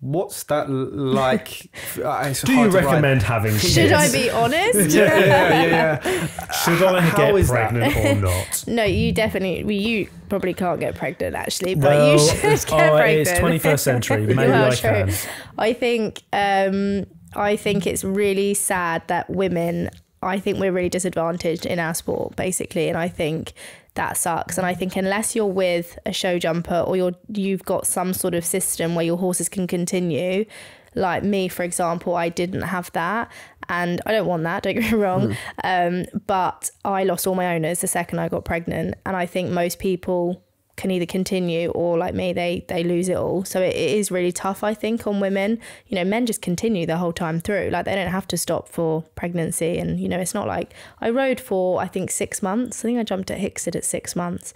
What's that like? Do you recommend having kids? Should I be honest? Yeah. Should I get pregnant or not? No, you definitely, well, you probably can't get pregnant actually, but well, you should get pregnant. It's 21st century, maybe well, I can. I think it's really sad that women, I think we're really disadvantaged in our sport basically, and I think that sucks. And I think unless you're with a show jumper or you've got some sort of system where your horses can continue, like me for example, I didn't have that, and I don't want that, don't get me wrong, but I lost all my owners the second I got pregnant, and I think most people can either continue or like me, they lose it all. So it is really tough, I think, on women. You know, men just continue the whole time through. Like they don't have to stop for pregnancy. And, you know, it's not like I rode for, I think 6 months. I think I jumped at Hickstead at 6 months.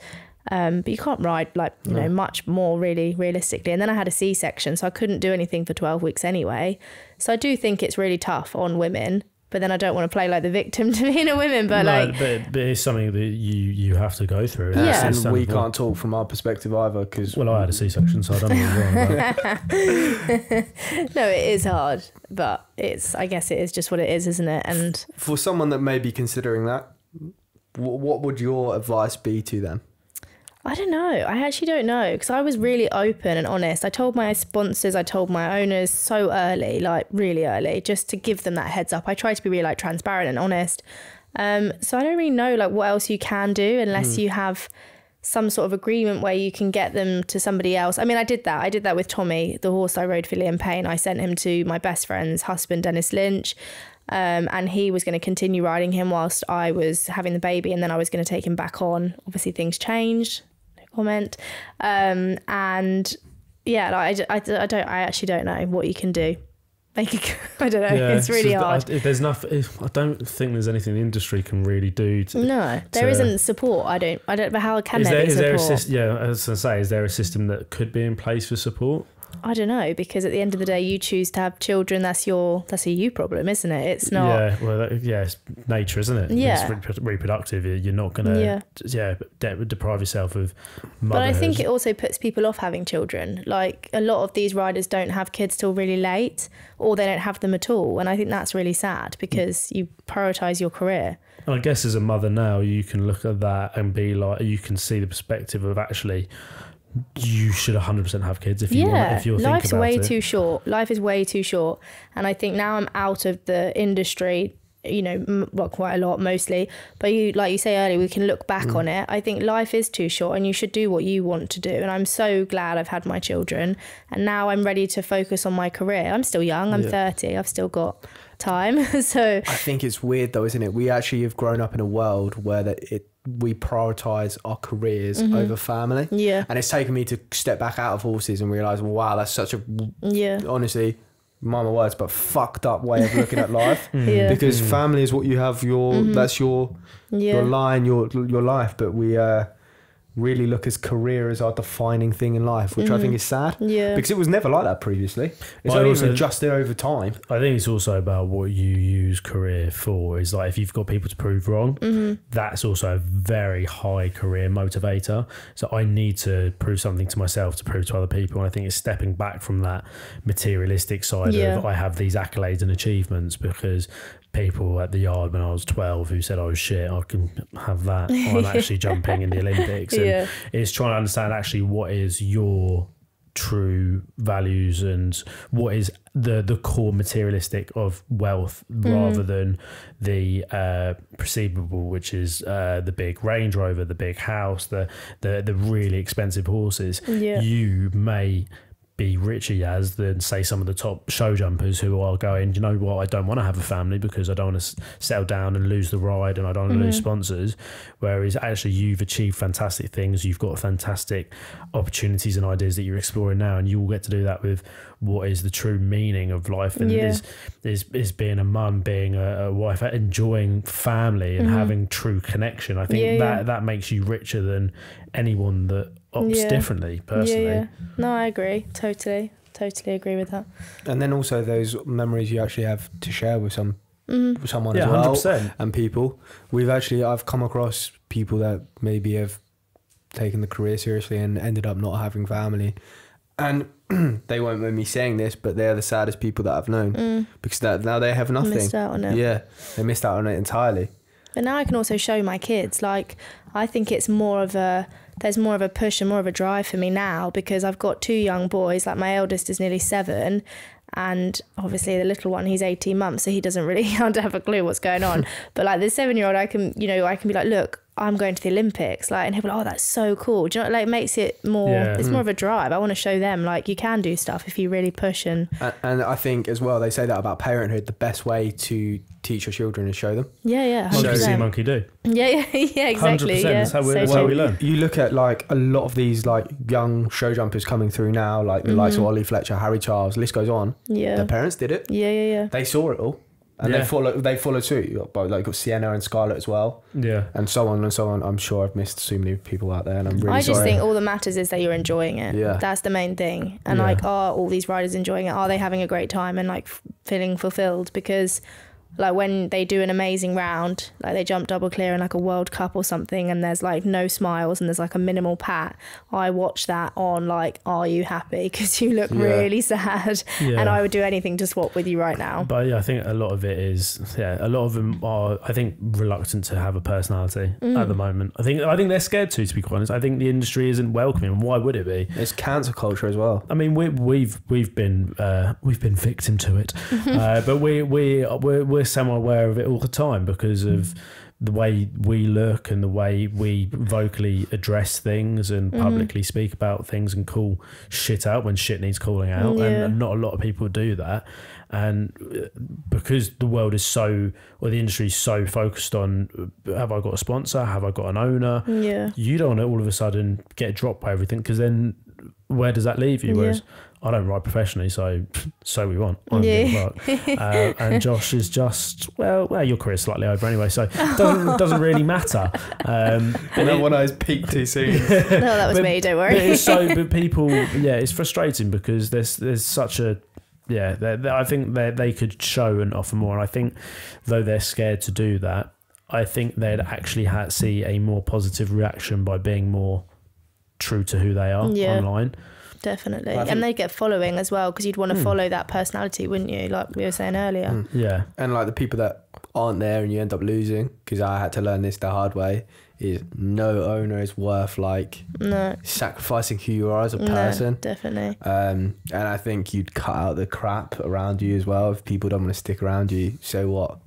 But you can't ride like, you know, much more really realistically. And then I had a C-section, so I couldn't do anything for 12 weeks anyway. So I do think it's really tough on women. But then I don't want to play like the victim to being a woman, but no, like... But it's something that you have to go through. Yeah. And we can't talk from our perspective either, because... Well, I had a C-section, so I don't know that. No, it is hard, but it's, I guess it is just what it is, isn't it? And for someone that may be considering that, what would your advice be to them? I don't know. I actually don't know, because I was really open and honest. I told my sponsors, I told my owners so early, like really early, just to give them that heads up. I try to be really like transparent and honest. So I don't really know like what else you can do unless you have some sort of agreement where you can get them to somebody else. I mean, I did that with Tommy, the horse I rode for Liam Payne. I sent him to my best friend's husband, Dennis Lynch. And he was going to continue riding him whilst I was having the baby, and then I was going to take him back on. Obviously things changed. Comment and yeah, like I actually don't know what you can do. Like I don't know, yeah, it's really hard. I don't think there's anything the industry can really do. There isn't support. I don't know how can there be support. Is there a system that could be in place for support? I don't know, because at the end of the day, you choose to have children. That's a you problem, isn't it? It's not. Yeah, well, that, yeah, it's nature, isn't it? Yeah, it's reproductive. You're not gonna, deprive yourself of motherhood. But I think it also puts people off having children. Like a lot of these riders don't have kids till really late, or they don't have them at all. And I think that's really sad, because you prioritize your career. And I guess as a mother now, you can look at that and be like, you can see the perspective of actually, you should 100% have kids if you want, if you're thinking about it. Life's way too short. Life is way too short. And I think now I'm out of the industry, you know, well, quite a lot mostly. But you, like you say earlier, we can look back on it. I think life is too short and you should do what you want to do. And I'm so glad I've had my children. And now I'm ready to focus on my career. I'm still young. I'm 30. I've still got time. So I think it's weird though, isn't it? We actually have grown up in a world where we prioritize our careers over family. Yeah. And it's taken me to step back out of horses and realize, wow, that's such a, honestly, mind my words, but fucked up way of looking at life. Because family is what you have, your, that's your line, your life. But we really look as career as our defining thing in life, which I think is sad. Yeah. Because it was never like that previously. It's only adjusted over time. I think it's also about what you use career for. Is like if you've got people to prove wrong, that's also a very high career motivator. So I need to prove something to myself to prove to other people. And I think it's stepping back from that materialistic side of I have these accolades and achievements, because people at the yard when I was 12 who said I was shit, I can have that. I'm actually jumping in the Olympics. And it's trying to understand actually what is your true values and what is the core materialistic of wealth, rather than the perceivable, which is the big Range Rover, the big house, the really expensive horses. You may be richer than say some of the top show jumpers who are going, you know what, I don't want to have a family because I don't want to settle down and lose the ride, and I don't want to lose sponsors. Whereas actually you've achieved fantastic things, you've got fantastic opportunities and ideas that you're exploring now, and you will get to do that with what is the true meaning of life, and is being a mum, being a wife, enjoying family and having true connection. I think that makes you richer than anyone that opts differently, personally. No, I agree. Totally agree with that. And then also those memories you actually have to share with someone as well. 100%. And people. I've come across people that maybe have taken the career seriously and ended up not having family. And they won't mind me saying this, but they're the saddest people that I've known, because now they have nothing. Missed out on it. Yeah, they missed out on it entirely. But now I can also show my kids. Like, I think it's more of a, there's more of a push and more of a drive for me now, because I've got two young boys. Like my eldest is nearly 7, and obviously the little one, he's 18 months. So he doesn't really have a clue what's going on. But like the 7-year-old, I can be like, look, I'm going to the Olympics. Like, and he'll be like, oh, that's so cool. Do you know, like, it makes it more, it's more of a drive. I want to show them, like, you can do stuff if you really push. And I think as well, they say that about parenthood, the best way to teach your children is show them. Monkey see, monkey do. Yeah, exactly. 100%, that's how we learn. You look at like a lot of these like young show jumpers coming through now, like the likes of Ollie Fletcher, Harry Charles, list goes on. Their parents did it. They saw it all. And they follow suit. You've got Sienna and Scarlet as well. And so on and so on. I'm sure I've missed so many people out there, and I'm really sorry. I just think all that matters is that you're enjoying it. That's the main thing. And like, are all these riders enjoying it? Are they having a great time and like feeling fulfilled? Because like when they do an amazing round, like they jump double clear in like a World Cup or something, and there's like no smiles and there's like a minimal pat, I watch that on like, are you happy? Because you look really sad, and I would do anything to swap with you right now. But I think a lot of it is, a lot of them are, I think, reluctant to have a personality at the moment. I think they're scared to be quite honest. I think the industry isn't welcoming. Why would it be? It's cancer culture as well. I mean, we've been victim to it, but we're semi-aware of it all the time because of the way we look and the way we vocally address things and publicly speak about things and call shit out when shit needs calling out. And not a lot of people do that. And because the world is so, or the industry is so focused on, have I got a sponsor? Have I got an owner? You don't want to all of a sudden get dropped by everything, because then where does that leave you? Whereas I don't ride professionally, so we want. I don't give a fuck. And Josh is just, well, your career's slightly over anyway, so it doesn't really matter. And that one I peaked too soon. No, that was me. Don't worry. But people, it's frustrating because there's such a, I think they could show and offer more. And I think though they're scared to do that, I think they'd actually see a more positive reaction by being more true to who they are online. Definitely. And they get following as well, because you'd want to follow that personality, wouldn't you? Like we were saying earlier. Yeah. And like the people that aren't there and you end up losing, because I had to learn this the hard way, is no owner is worth like sacrificing who you are as a person. Definitely. And I think you'd cut out the crap around you as well. If people don't want to stick around you, so what?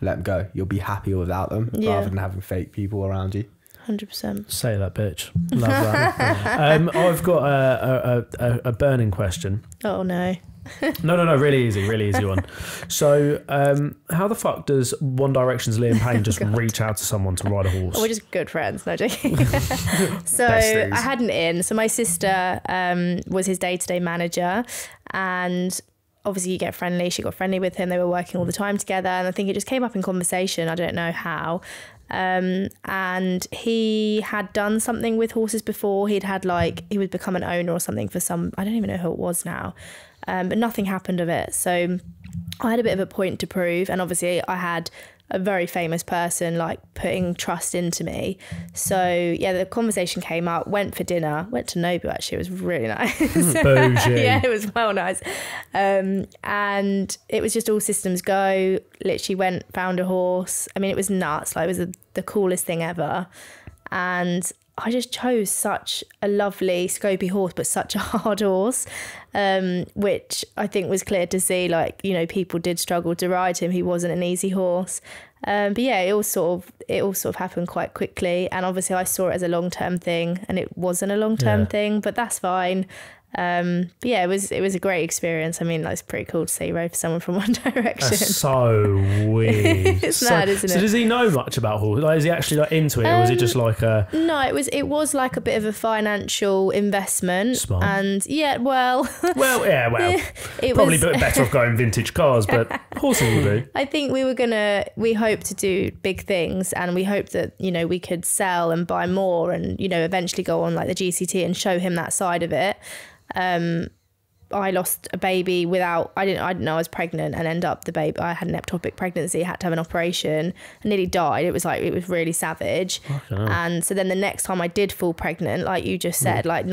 Let them go. You'll be happier without them rather than having fake people around you. 100%. Say that, bitch. Love that. I've got a burning question. Oh no. No. Really easy one. So, how the fuck does One Direction's Liam Payne just reach out to someone to ride a horse? We're just good friends. No joking. So I had an in. So my sister was his day-to-day manager, and obviously you get friendly. She got friendly with him. They were working all the time together, and I think it just came up in conversation. I don't know how. And he had done something with horses before. He would become an owner or something for some, I don't even know who it was now, but nothing happened of it. So I had a bit of a point to prove, and obviously I had a very famous person like putting trust into me. So yeah, the conversation came up, went for dinner, went to Nobu actually, it was really nice. Yeah, it was well nice. And it was just all systems go, literally went, found a horse. I mean, it was nuts, like it was the coolest thing ever. And I just chose such a lovely scopy horse, but such a hard horse, which I think was clear to see, like, you know, people did struggle to ride him. He wasn't an easy horse. But yeah, it all sort of happened quite quickly. And obviously I saw it as a long-term thing, and it wasn't a long-term thing, but that's fine. But yeah, it was a great experience. I mean, that's pretty cool to see you rode for someone from One Direction. That's so weird. It's mad, isn't it? So does he know much about horses? Like, is he actually like into it, or is it just like a? No, it was like a bit of a financial investment. Smart. And well, it probably was better off going vintage cars, but horses will do. I think we hope to do big things, and we hope that we could sell and buy more, and eventually go on like the GCT and show him that side of it. I lost a baby I didn't know I was pregnant, and end up I had an ectopic pregnancy, had to have an operation, and nearly died. It was really savage. And so then the next time I did fall pregnant, like you just said, like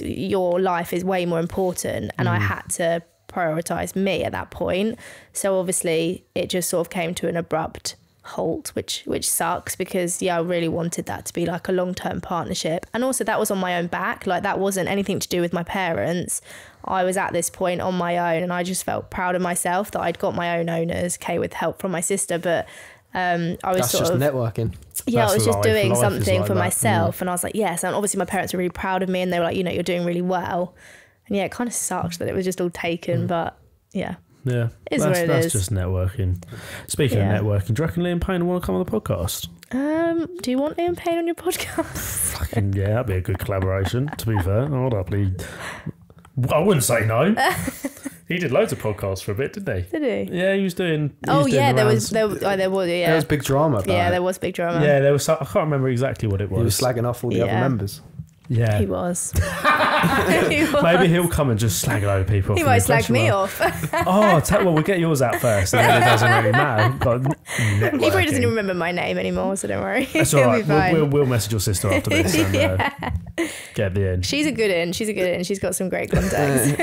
your life is way more important, and I had to prioritize me at that point. So obviously it just sort of came to an abrupt halt, which sucks, because I really wanted that to be like a long-term partnership, and also that was on my own back. Like, that wasn't anything to do with my parents. I was at this point on my own, and I just felt proud of myself that I'd got my own owners, with help from my sister, but I was just networking. I was just doing something for myself, and I was like, yes. And obviously my parents were really proud of me, and they were like, you're doing really well. And yeah, it kind of sucked that it was just all taken, but yeah. Yeah, that's just networking. Speaking of networking, do you reckon Liam Payne will want to come on the podcast? Do you want Liam Payne on your podcast? Fucking yeah, that'd be a good collaboration, to be fair. I wouldn't say no. He did loads of podcasts for a bit, didn't he? Did he? Yeah, he was doing. There was big drama about it. There was big drama. Yeah, there was. I can't remember exactly what it was. He was slagging off all the other members. Yeah, he was. Maybe he'll come and just slag a load of people. He might slag me off. We'll get yours out first. And then it doesn't really matter. He probably doesn't even remember my name anymore, so don't worry. That's all right. We'll message your sister after this and get the in. She's a good in. She's got some great contacts.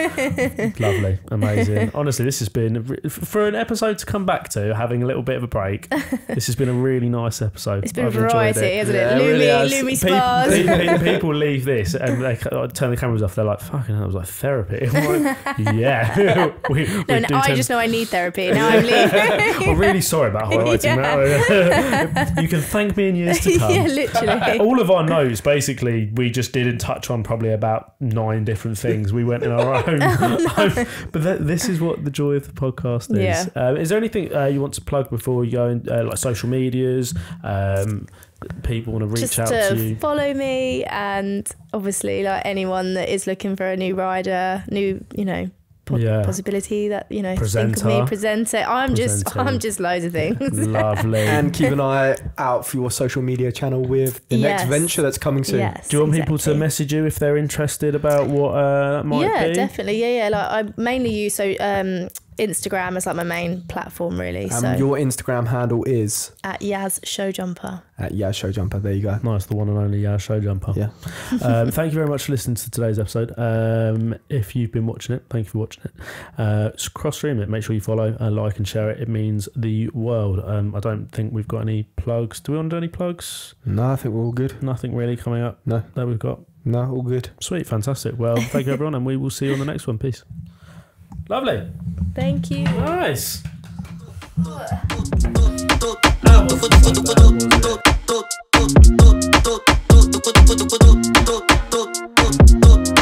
Lovely, amazing. Honestly, this has been, for an episode to come back to, having a little bit of a break. This has been a really nice episode. It's been variety, hasn't it? Yeah, Lumi spas. People leave this and they turn the cameras off. They're like, fucking hell, it was like therapy. Like, yeah. I just know I need therapy. Now I'm leaving. I'm really sorry about highlighting that. You can thank me in years to come. Yeah, literally. All of our notes, basically, we just didn't touch on probably about 9 different things. We went in our own. But this is what the joy of the podcast is. Yeah. Is there anything you want to plug before you go in, like social medias? people want to reach out to you? Just follow me, and obviously like anyone that is looking for a new rider, new, you know, possibility, that, you know, think of me, presenter. I'm just loads of things. Lovely. And keep an eye out for your social media channel with the next venture that's coming soon. Yes, do you want people to message you if they're interested about what that might be? Yeah, definitely. Yeah, yeah. Like I mainly use Instagram is like my main platform, really. So your Instagram handle is @YazShowjumper. @YazShowjumper. There you go. Nice, the one and only YazShowjumper. Yeah. Thank you very much for listening to today's episode. If you've been watching it, thank you for watching it. Cross stream it. Make sure you follow, like, and share it. It means the world. I don't think we've got any plugs. Do we want to do any plugs? No, I think we're all good. Nothing really coming up. No, that we've got. No, all good. Sweet, fantastic. Well, thank you everyone, and we will see you on the next one. Peace. Lovely. Thank you. Nice.